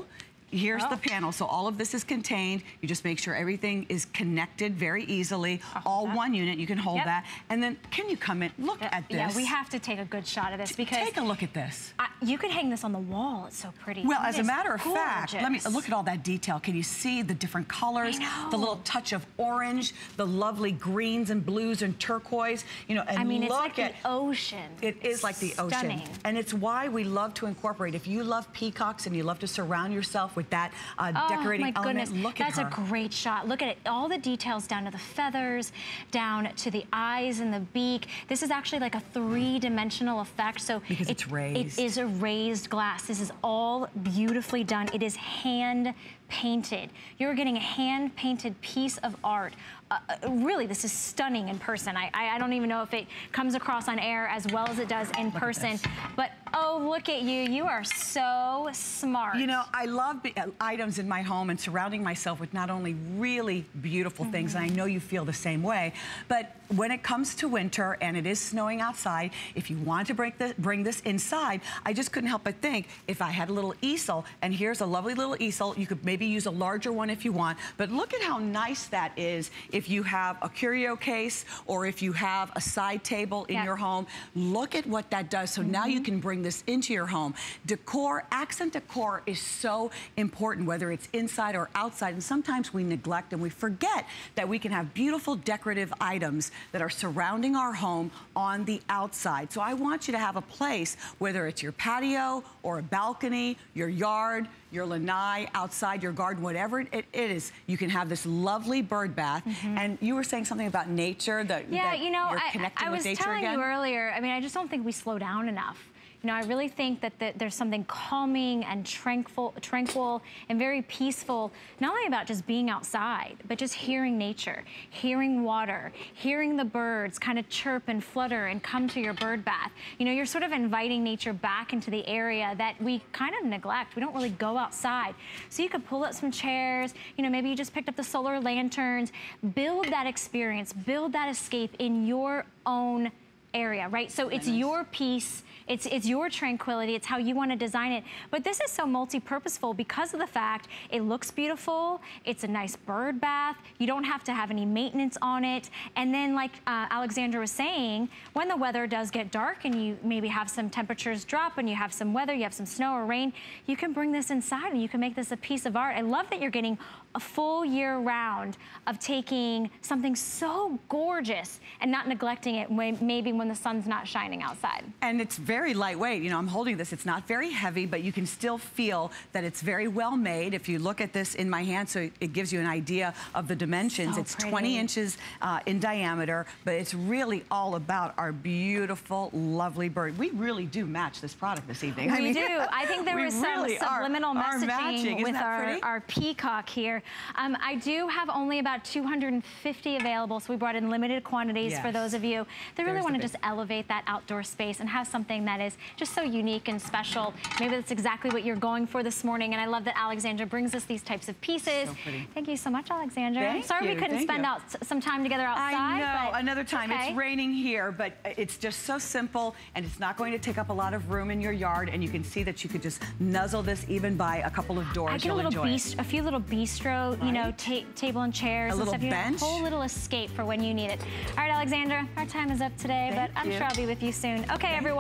Here's oh. the panel, so all of this is contained. You just make sure everything is connected very easily. I'll all one unit, you can hold yep. that. And then, can you come in, look uh, at this. Yeah, we have to take a good shot of this, because... Take a look at this. I, you could hang this on the wall, it's so pretty. Well, it as a matter of gorgeous. fact, let me look at all that detail. Can you see the different colors? The little touch of orange, the lovely greens and blues and turquoise. You know, and I mean, look it's like at, the ocean. It is it's like the stunning. ocean. And it's why we love to incorporate. If you love peacocks and you love to surround yourself off with that uh, oh, decorating element. Goodness. Look at her. That's a great shot. Look at it. All the details down to the feathers, down to the eyes and the beak. This is actually like a three-dimensional effect. So because it, it's raised. It is a raised glass. This is all beautifully done. It is hand painted. You're getting a hand-painted piece of art. Uh, really, this is stunning in person. I, I, I don't even know if it comes across on air as well as it does in look person. But, oh, look at you. You are so smart. You know, I love be items in my home and surrounding myself with not only really beautiful mm-hmm. things, and I know you feel the same way, but when it comes to winter and it is snowing outside, if you want to bring this, bring this inside, I just couldn't help but think, if I had a little easel, and here's a lovely little easel, you could maybe use a larger one if you want, but look at how nice that is. If you have a curio case or if you have a side table in yeah. your home, look at what that does. So mm-hmm. now you can bring this into your home. Decor, accent decor is so important, whether it's inside or outside. And sometimes we neglect and we forget that we can have beautiful decorative items that are surrounding our home on the outside. So I want you to have a place, whether it's your patio or a balcony, your yard, your lanai, outside your garden, whatever it, it is, you can have this lovely bird bath. Mm-hmm. And you were saying something about nature, that, yeah, that you know, you're connecting I, I with nature again. I was telling you earlier, I mean, I just don't think we slow down enough. You know, I really think that the, there's something calming and tranquil, tranquil and very peaceful, not only about just being outside, but just hearing nature, hearing water, hearing the birds kind of chirp and flutter and come to your bird bath. You know, you're sort of inviting nature back into the area that we kind of neglect. We don't really go outside. So you could pull up some chairs, you know, maybe you just picked up the solar lanterns, build that experience, build that escape in your own area, right? So it's your peace, it's it's your tranquility, it's how you want to design it. But this is so multi-purposeful because of the fact it looks beautiful, it's a nice bird bath, you don't have to have any maintenance on it. And then like uh, Alexandra was saying, when the weather does get dark and you maybe have some temperatures drop and you have some weather, you have some snow or rain, you can bring this inside and you can make this a piece of art. I love that you're getting a full year round of taking something so gorgeous and not neglecting it when, maybe when the sun's not shining outside. And it's very lightweight. You know, I'm holding this. It's not very heavy, but you can still feel that it's very well made. If you look at this in my hand, so it gives you an idea of the dimensions. So it's pretty. twenty inches uh, in diameter, but it's really all about our beautiful, lovely bird. We really do match this product this evening. We I mean, do. I think there was some really subliminal are, messaging are with our, our peacock here. Um, I do have only about two hundred fifty available, so we brought in limited quantities yes. for those of you that really There's want to just elevate that outdoor space and have something that is just so unique and special. Maybe that's exactly what you're going for this morning, and I love that Alexandra brings us these types of pieces. So thank you so much, Alexandra. Thank I'm sorry you, we couldn't spend you. out some time together outside. I know, but another time. Okay. It's raining here, but it's just so simple, and it's not going to take up a lot of room in your yard, and you can see that you could just nuzzle this even by a couple of doors. I get a, little bistro, a few little bistro you know, ta table and chairs a and stuff. You have a whole little escape for when you need it. All right, Alexandra, our time is up today, Thank but I'm you. sure I'll be with you soon. Okay, Thank everyone.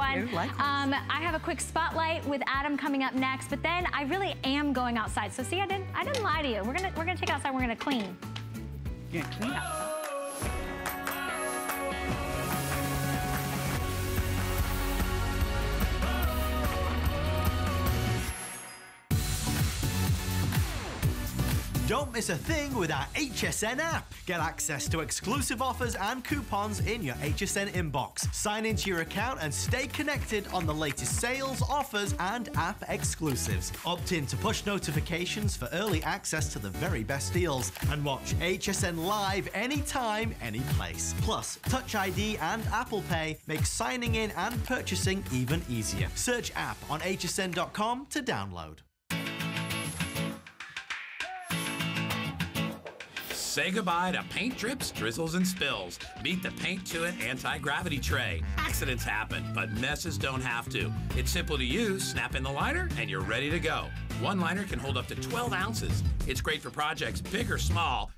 Um, I have a quick spotlight with Adam coming up next, but then I really am going outside. So see, I didn't, I didn't lie to you. We're gonna, we're gonna take outside. We're gonna clean. You're gonna clean outside. Don't miss a thing with our H S N app. Get access to exclusive offers and coupons in your H S N inbox. Sign into your account and stay connected on the latest sales, offers, and app exclusives. Opt in to push notifications for early access to the very best deals. And watch H S N Live anytime, anyplace. Plus, Touch I D and Apple Pay make signing in and purchasing even easier. Search app on H S N dot com to download. Say goodbye to paint drips, drizzles, and spills. Meet the Paint to It anti-gravity tray. Accidents happen, but messes don't have to. It's simple to use. Snap in the liner, and you're ready to go. One liner can hold up to twelve ounces. It's great for projects big or small.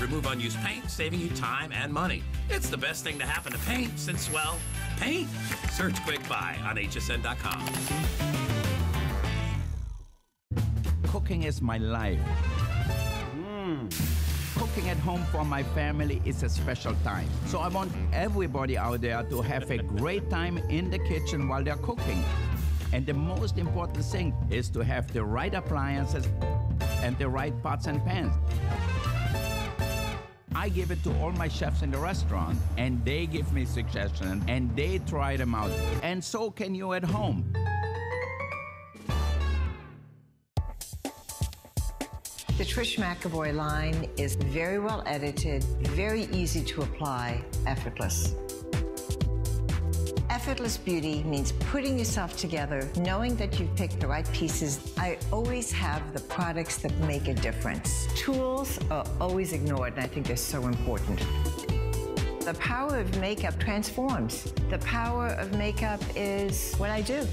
Remove unused paint, saving you time and money. It's the best thing to happen to paint since, well, paint. Search Quick Buy on H S N dot com. Cooking is my life. Mmm. Cooking at home for my family is a special time. So I want everybody out there to have a great time in the kitchen while they're cooking. And the most important thing is to have the right appliances and the right pots and pans. I give it to all my chefs in the restaurant, and they give me suggestions, and they try them out. And so can you at home. The Trish McEvoy line is very well edited, very easy to apply, effortless. Effortless beauty means putting yourself together, knowing that you've picked the right pieces. I always have the products that make a difference. Tools are always ignored, and I think they're so important. The power of makeup transforms. The power of makeup is what I do.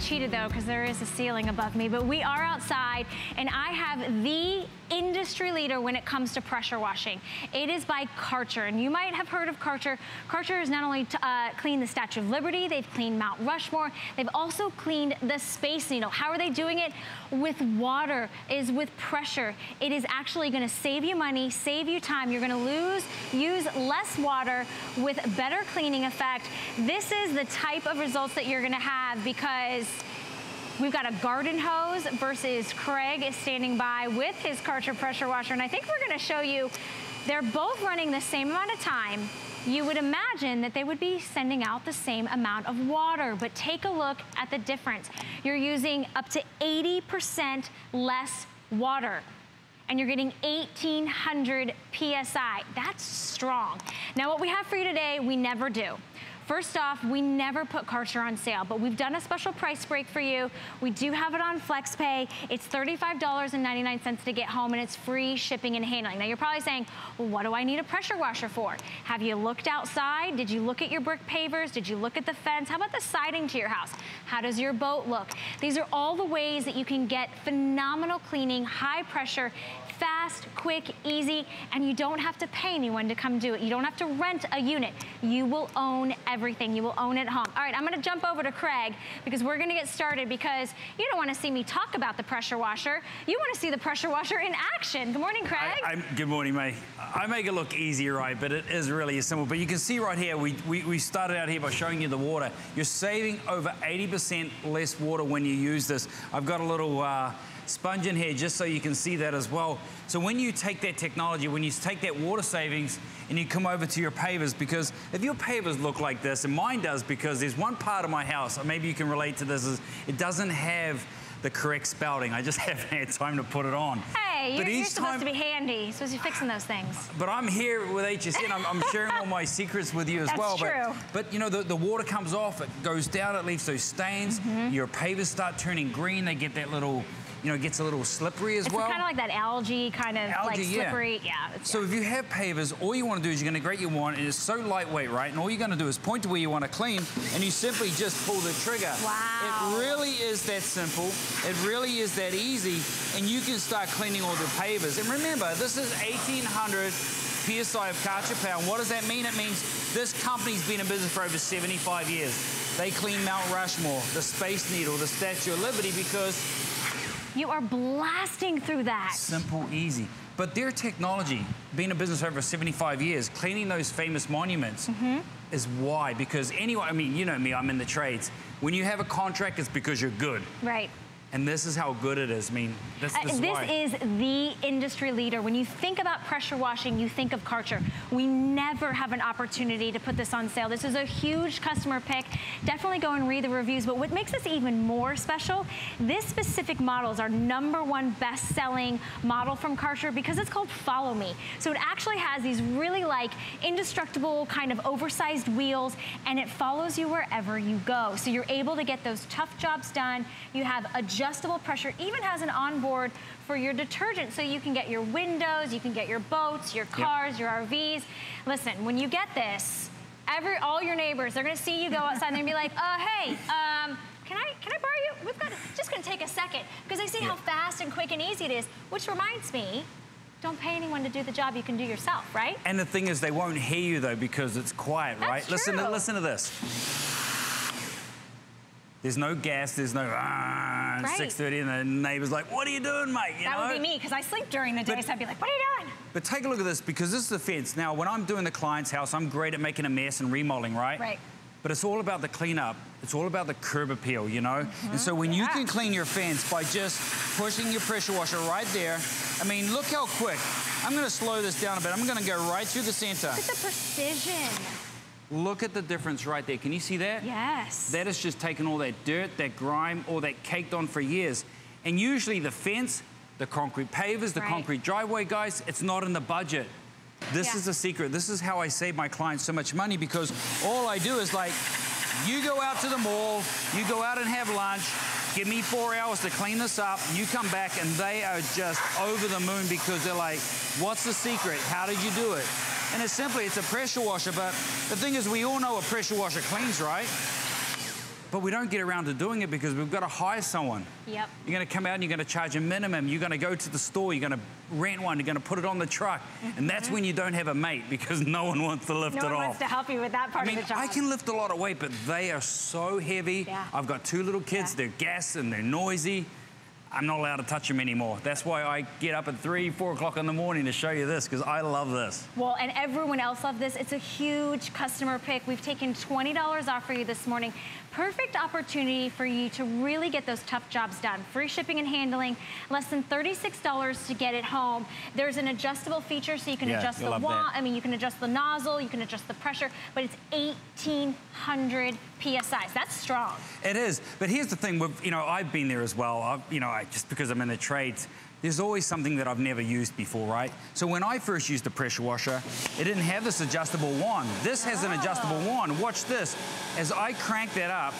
Cheated though, because there is a ceiling above me, but we are outside, and I have the industry leader when it comes to pressure washing. It is by Karcher, and you might have heard of Karcher. Karcher has not only uh, cleaned the Statue of Liberty, they've cleaned Mount Rushmore, they've also cleaned the Space Needle. How are they doing it? With water, is with pressure. It is actually going to save you money, save you time. You're going to lose, use less water with better cleaning effect. This is the type of results that you're going to have, because we've got a garden hose versus Craig is standing by with his Karcher pressure washer. And I think we're gonna show you, they're both running the same amount of time. You would imagine that they would be sending out the same amount of water, but take a look at the difference. You're using up to eighty percent less water, and you're getting eighteen hundred P S I. That's strong. Now what we have for you today, we never do. First off, we never put Karcher on sale, but we've done a special price break for you. We do have it on FlexPay. It's thirty-five ninety-nine to get home, and it's free shipping and handling. Now, you're probably saying, well, what do I need a pressure washer for? Have you looked outside? Did you look at your brick pavers? Did you look at the fence? How about the siding to your house? How does your boat look? These are all the ways that you can get phenomenal cleaning, high pressure, fast, quick, easy, and you don't have to pay anyone to come do it. You don't have to rent a unit. You will own everything. You will own it at home. All right, I'm going to jump over to Craig, because we're going to get started, because you don't want to see me talk about the pressure washer. You want to see the pressure washer in action. Good morning, Craig. I, I, good morning, May. I make it look easy, right, but it is really simple. But you can see right here, we, we, we started out here by showing you the water. You're saving over eighty percent less water when you use this. I've got a little uh, sponge in here just so you can see that as well. So when you take that technology, when you take that water savings and you come over to your pavers, because if your pavers look like this, and mine does, because there's one part of my house, or maybe you can relate to this, is it doesn't have the correct spouting. I just haven't had time to put it on. Hey, but you're, you're supposed time, to be handy. You're supposed to be fixing those things. But I'm here with H S N. I'm, I'm sharing all my secrets with you as That's well. True. But, but, you know, the, the water comes off. It goes down. It leaves those stains. Mm-hmm. Your pavers start turning green. They get that little... you know, it gets a little slippery as it's well. It's kind of like that algae kind of algae, like slippery. Yeah. yeah so yeah. if you have pavers, all you want to do is you're going to grate your wand, and it's so lightweight, right? And all you're going to do is point to where you want to clean, and you simply just pull the trigger. Wow. It really is that simple. It really is that easy, and you can start cleaning all the pavers. And remember, this is eighteen hundred P S I of Karcher power. And what does that mean? It means this company's been in business for over seventy-five years. They clean Mount Rushmore, the Space Needle, the Statue of Liberty, because you are blasting through that. Simple, easy. But their technology, being a business over seventy-five years, cleaning those famous monuments, mm-hmm. is why. Because anyone, I mean, you know me, I'm in the trades. When you have a contract, it's because you're good. Right. And this is how good it is. I mean, this, this, uh, is, this why. is the industry leader. When you think about pressure washing, you think of Karcher. We never have an opportunity to put this on sale. This is a huge customer pick. Definitely go and read the reviews. But what makes this even more special, this specific model is our number one best-selling model from Karcher, because it's called Follow Me. So it actually has these really like indestructible kind of oversized wheels, and it follows you wherever you go. So you're able to get those tough jobs done. You have a adjustable pressure, even has an onboard for your detergent, so you can get your windows, you can get your boats, your cars, yep. your R Vs. Listen, when you get this, every all your neighbors, they're gonna see you go outside and they're gonna be like, uh, hey, um, can I can I borrow you? We've got, just gonna take a second, because they see yep. how fast and quick and easy it is, which reminds me, don't pay anyone to do the job you can do yourself, right? And the thing is, they won't hear you though, because it's quiet, That's right? True. Listen, listen to this. There's no gas, there's no ah, right. six thirty and the neighbor's like, what are you doing, mate? You that know? Would be me, because I sleep during the day, but, so I'd be like, what are you doing? But take a look at this, because this is the fence. Now, when I'm doing the client's house, I'm great at making a mess and remodeling, right? Right. But it's all about the cleanup. It's all about the curb appeal, you know? Mm-hmm. And so when yeah. you can clean your fence by just pushing your pressure washer right there, I mean, look how quick. I'm gonna slow this down a bit. I'm gonna go right through the center. Look at the precision. Look at the difference right there. Can you see that? Yes. That is just taking all that dirt, that grime, all that caked on for years. And usually the fence, the concrete pavers, the right. concrete driveway, guys, it's not in the budget. This yeah. is the secret. This is how I save my clients so much money, because all I do is like, you go out to the mall, you go out and have lunch, give me four hours to clean this up, you come back and they are just over the moon, because they're like, what's the secret? How did you do it? And it's simply, it's a pressure washer, but the thing is, we all know a pressure washer cleans, right? But we don't get around to doing it because we've got to hire someone. Yep. You're gonna come out and you're gonna charge a minimum, you're gonna go to the store, you're gonna rent one, you're gonna put it on the truck. Mm-hmm. And that's when you don't have a mate, because no one wants to lift no it off. No one wants to help you with that part I mean, of the job. I can lift a lot of weight, but they are so heavy. Yeah. I've got two little kids, yeah. they're gas and they're noisy. I'm not allowed to touch them anymore. That's why I get up at three, four o'clock in the morning to show you this, because I love this. Well, and everyone else loves this. It's a huge customer pick. We've taken twenty dollars off for you this morning. Perfect opportunity for you to really get those tough jobs done. Free shipping and handling, less than thirty-six dollars to get it home. There's an adjustable feature, so you can yeah, adjust the wall. I mean, you can adjust the nozzle, you can adjust the pressure, but it's eighteen hundred P S Is. That's strong. It is, but here's the thing. With, you know, I've been there as well. I've, you know, I, just because I'm in the trades, there's always something that I've never used before, right? So when I first used the pressure washer, it didn't have this adjustable wand. This has oh. an adjustable wand. Watch this. As I crank that up,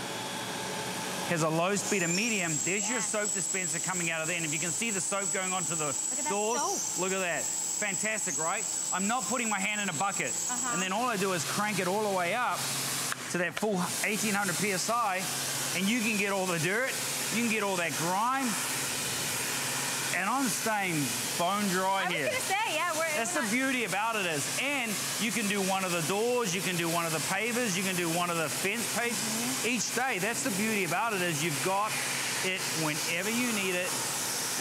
has a low speed and medium, there's yes. your soap dispenser coming out of there. And if you can see the soap going onto the look doors, look at that. Fantastic, right? I'm not putting my hand in a bucket. Uh-huh. And then all I do is crank it all the way up to that full eighteen hundred P S I, and you can get all the dirt, you can get all that grime, and I'm staying bone dry here. I was gonna say, yeah, we're... That's the beauty about it is. And you can do one of the doors, you can do one of the pavers, you can do one of the fence pavers mm-hmm. each day. That's the beauty about it is you've got it whenever you need it.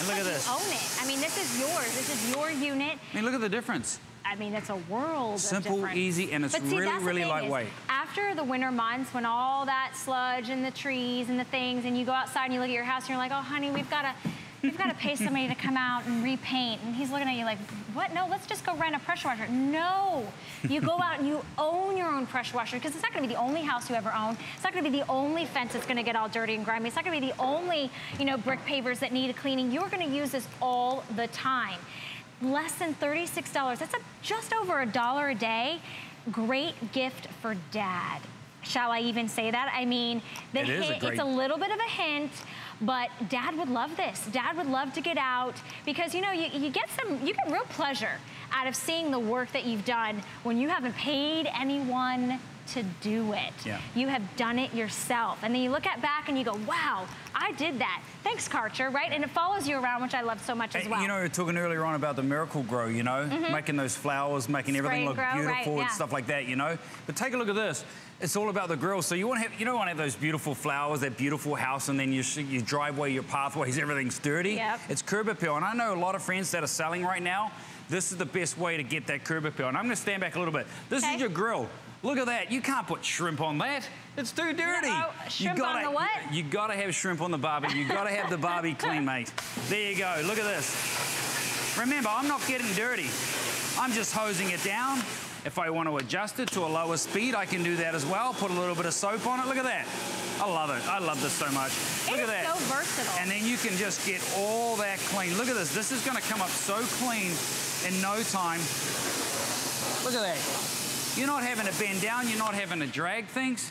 And look at this. You own it. I mean, this is yours. This is your unit. I mean, look at the difference. I mean, it's a world simple, of difference. Easy, and it's but see, really, really lightweight. Is, after the winter months, when all that sludge and the trees and the things, and you go outside and you look at your house and you're like, oh, honey, we've got to... You've got to pay somebody to come out and repaint. And he's looking at you like, what? No, let's just go rent a pressure washer. No. You go out and you own your own pressure washer, because it's not going to be the only house you ever own. It's not going to be the only fence that's going to get all dirty and grimy. It's not going to be the only, you know, brick pavers that need a cleaning. You're going to use this all the time. Less than thirty-six dollars. That's a, just over a dollar a day. Great gift for dad. Shall I even say that? I mean, the it hint, is a great... it's a little bit of a hint. But dad would love this. Dad would love to get out because, you know, you, you get some, you get real pleasure out of seeing the work that you've done when you haven't paid anyone to do it. Yeah. You have done it yourself. And then you look at back and you go, wow, I did that. Thanks, Karcher, right? And it follows you around, which I love so much as well. You know, we were talking earlier on about the miracle grow, you know, mm-hmm. making those flowers, making Spray everything look grow, beautiful right, and yeah. stuff like that, you know? But take a look at this. It's all about the grill. So you want to have, you don't want to have those beautiful flowers, that beautiful house, and then your, your driveway, your pathways, everything's dirty. Yep. It's curb appeal. And I know a lot of friends that are selling right now, this is the best way to get that curb appeal. And I'm going to stand back a little bit. This okay. is your grill. Look at that. You can't put shrimp on that. It's too dirty. No, shrimp you gotta, on the what? You got to have shrimp on the barbie. You got to have the barbie clean, mate. There you go. Look at this. Remember, I'm not getting dirty. I'm just hosing it down. If I want to adjust it to a lower speed, I can do that as well. Put a little bit of soap on it. Look at that. I love it. I love this so much. Look at that. It is so versatile. And then you can just get all that clean. Look at this. This is going to come up so clean in no time. Look at that. You're not having to bend down. You're not having to drag things.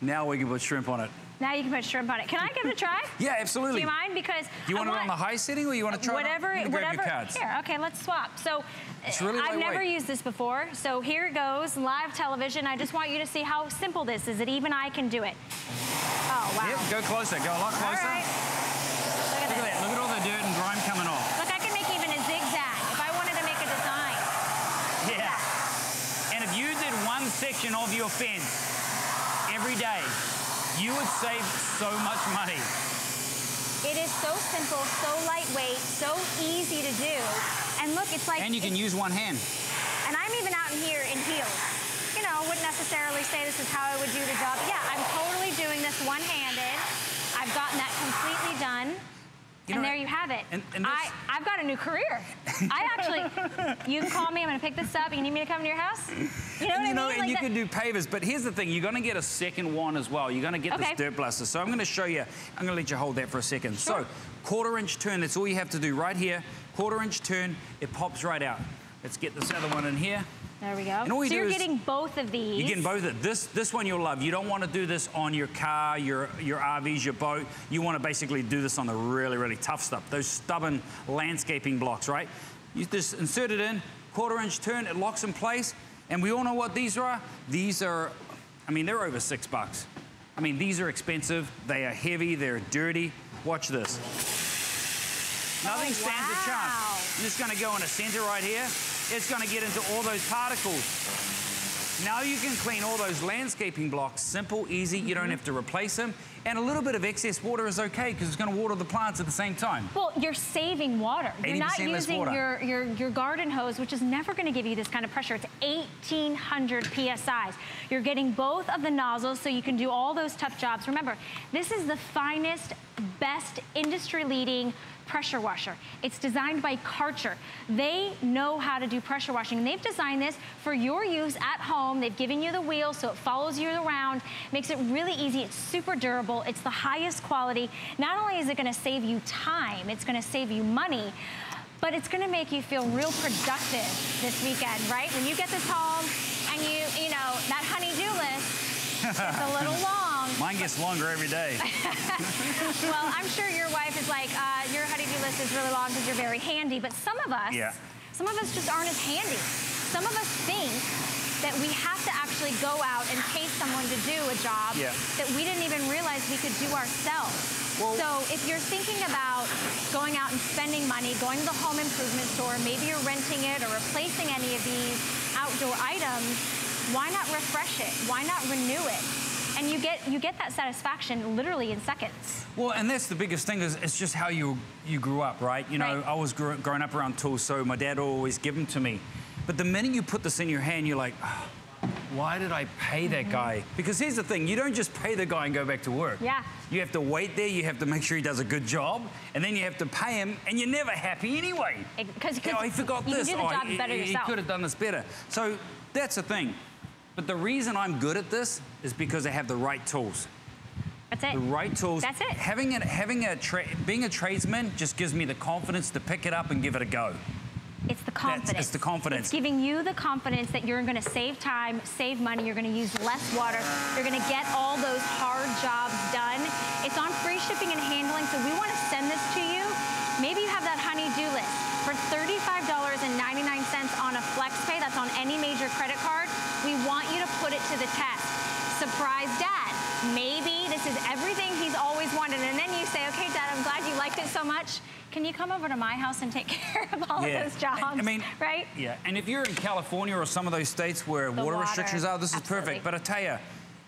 Now we can put shrimp on it. Now you can put shrimp on it. Can I give it a try? Yeah, absolutely. Do you mind? Because do you want, want it on the high setting or you want to try whatever, it on? Whatever, whatever. Here, okay, let's swap. So it's really I've never used this before. So here it goes, live television. I just want you to see how simple this is. That even I can do it. Oh, wow. Yep, go closer. Go a lot closer. All right. Look at Look at that. Look at all the dirt and grime coming off. Look, I can make even a zigzag if I wanted to make a design. Yeah. Yeah. And if you did one section of your fence every day, you would save so much money. It is so simple, so lightweight, so easy to do. And look, it's like... And you can use one hand. And I'm even out in here in heels. You know, wouldn't necessarily say this is how I would do the job. But yeah, I'm totally doing this one-handed. I've gotten that completely done. You know, and there you have it. And, and I, I've got a new career. I actually, you can call me, I'm gonna pick this up, you need me to come to your house? You know what I mean? You know, and you could do pavers, but here's the thing, you're gonna get a second one as well. You're gonna get this dirt blaster. So I'm gonna show you, I'm gonna let you hold that for a second. Sure. So, quarter inch turn, that's all you have to do right here. Quarter inch turn, it pops right out. Let's get this other one in here. There we go. And all you so do you're is, getting both of these. You're getting both of this. This one you'll love. You don't want to do this on your car, your, your R Vs, your boat. You want to basically do this on the really, really tough stuff. Those stubborn landscaping blocks, right? You just insert it in, quarter inch turn, it locks in place. And we all know what these are. These are, I mean, they're over six bucks. I mean, these are expensive. They are heavy, they're dirty. Watch this. Nothing oh, stands wow. a chance. I'm just gonna go in the center right here. It's gonna get into all those particles. Now you can clean all those landscaping blocks. Simple, easy, mm-hmm. you don't have to replace them. And a little bit of excess water is okay because it's gonna water the plants at the same time. Well, you're saving water. You're not using your, your, your garden hose, which is never gonna give you this kind of pressure. It's eighteen hundred P S Is. You're getting both of the nozzles so you can do all those tough jobs. Remember, this is the finest, best industry-leading pressure washer. It's designed by Karcher. They know how to do pressure washing. They've designed this for your use at home. They've given you the wheel so it follows you around, makes it really easy. It's super durable. It's the highest quality. Not only is it going to save you time, it's going to save you money, but it's going to make you feel real productive this weekend, right? When you get this home and you, you know, that honey-do list is a little long. Mine gets longer every day. Well, I'm sure your wife is like, uh, your honey-do list is really long because you're very handy. But some of us, yeah. some of us just aren't as handy. Some of us think that we have to actually go out and pay someone to do a job yeah. that we didn't even realize we could do ourselves. Well, so if you're thinking about going out and spending money, going to the home improvement store, maybe you're renting it or replacing any of these outdoor items, why not refresh it? Why not renew it? And you get you get that satisfaction literally in seconds. Well, and that's the biggest thing is it's just how you you grew up, right? You know, right. I was grew, growing up around tools, so my dad always gave them to me. But the minute you put this in your hand, you're like, oh, why did I pay that mm-hmm. guy? Because here's the thing, you don't just pay the guy and go back to work. Yeah. You have to wait there, you have to make sure he does a good job, and then you have to pay him, and you're never happy anyway. Because you could, oh, he forgot you this. Can do the oh, job he, better he, yourself. He could have done this better. So that's the thing. But the reason I'm good at this is because I have the right tools. That's it. The right tools. That's it. Having a, having a tra being a tradesman just gives me the confidence to pick it up and give it a go. It's the confidence. That's, it's the confidence. It's giving you the confidence that you're going to save time, save money, you're going to use less water, you're going to get all those hard jobs done. It's on free shipping and handling, so we want to send this to you. Maybe you have that honey-do list. For thirty-five ninety-nine on a FlexPay, that's on any major credit card, we want you to put it to the test. Surprise Dad. Maybe this is everything he's always wanted. And then you say, okay, Dad, I'm glad you liked it so much. Can you come over to my house and take care of all yeah. of those jobs? I mean, right? Yeah, and if you're in California or some of those states where water, water restrictions are, this absolutely. Is perfect. But I tell you,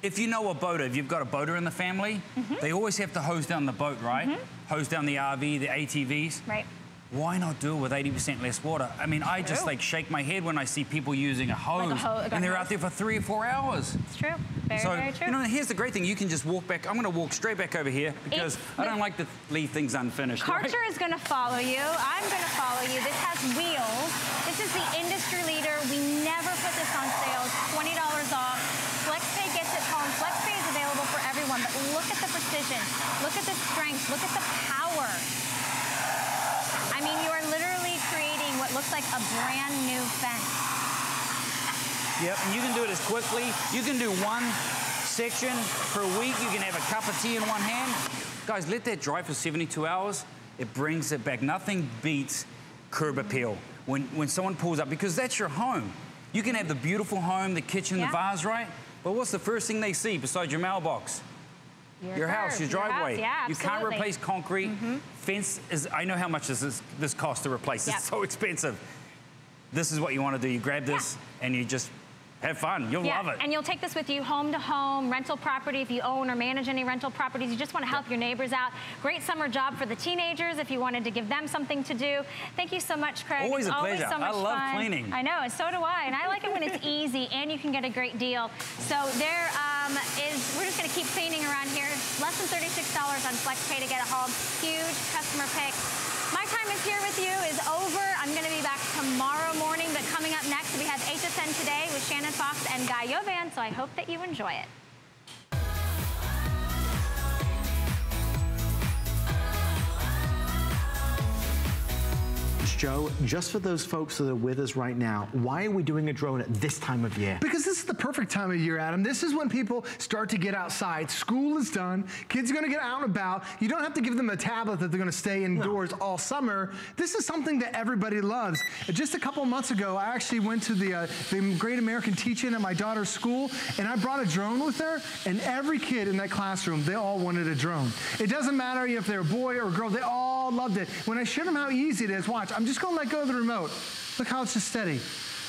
if you know a boater, if you've got a boater in the family, mm-hmm. they always have to hose down the boat, right? Mm-hmm. Hose down the R V, the A T Vs. Right. Why not do it with eighty percent less water? I mean, I just like shake my head when I see people using a hose, like a ho and they're hose. Out there for three or four hours. It's true, very, so, very true. You know, here's the great thing, you can just walk back, I'm gonna walk straight back over here because it's, I don't like to leave things unfinished. Karcher right? is gonna follow you, I'm gonna follow you, this has wheels, this is the industry leader, we never put this on sale, twenty dollars off, FlexPay gets it home, FlexPay is available for everyone, but look at the precision, look at the strength, look at the power. I mean, you are literally creating what looks like a brand new fence. Yep, and you can do it as quickly. You can do one section per week. You can have a cup of tea in one hand. Guys, let that dry for seventy-two hours. It brings it back. Nothing beats curb appeal when, when someone pulls up, because that's your home. You can have the beautiful home, the kitchen, yeah. the vase, right? But what's the first thing they see besides your mailbox? Your, your house, your driveway. Your house, yeah, you can't replace concrete. Mm-hmm. Fence is, I know how much this is, this costs to replace. Yep. It's so expensive. This is what you want to do. You grab this yeah. and you just Have fun. You'll yeah, love it. And you'll take this with you home to home, rental property, if you own or manage any rental properties. You just want to help your neighbors out. Great summer job for the teenagers if you wanted to give them something to do. Thank you so much, Craig. Always a Always pleasure. So much I love fun. Cleaning. I know, and so do I. And I like it when it's easy and you can get a great deal. So there um, is, we're just going to keep cleaning around here. Less than thirty-six dollars on FlexPay to get a home. Huge customer pick. My time is here with you is over. I'm going to be back tomorrow morning, but coming up next, we have eight to ten Today with Shannon Fox and Guy Yovan, so I hope that you enjoy it. Joe, just for those folks that are with us right now, why are we doing a drone at this time of year? Because this is the perfect time of year, Adam. This is when people start to get outside. School is done. Kids are going to get out and about. You don't have to give them a tablet that they're going to stay indoors no. all summer. This is something that everybody loves. Just a couple months ago, I actually went to the, uh, the Great American Teach-In at my daughter's school, and I brought a drone with her, and every kid in that classroom, they all wanted a drone. It doesn't matter if they're a boy or a girl. They all loved it. When I showed them how easy it is, watch. I'm I'm just gonna let go of the remote. Look how it's just steady.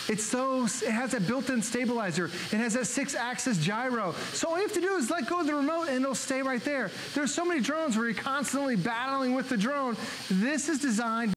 It's so, it has that built-in stabilizer. It has that six-axis gyro. So all you have to do is let go of the remote and it'll stay right there. There's so many drones where you're constantly battling with the drone. This is designed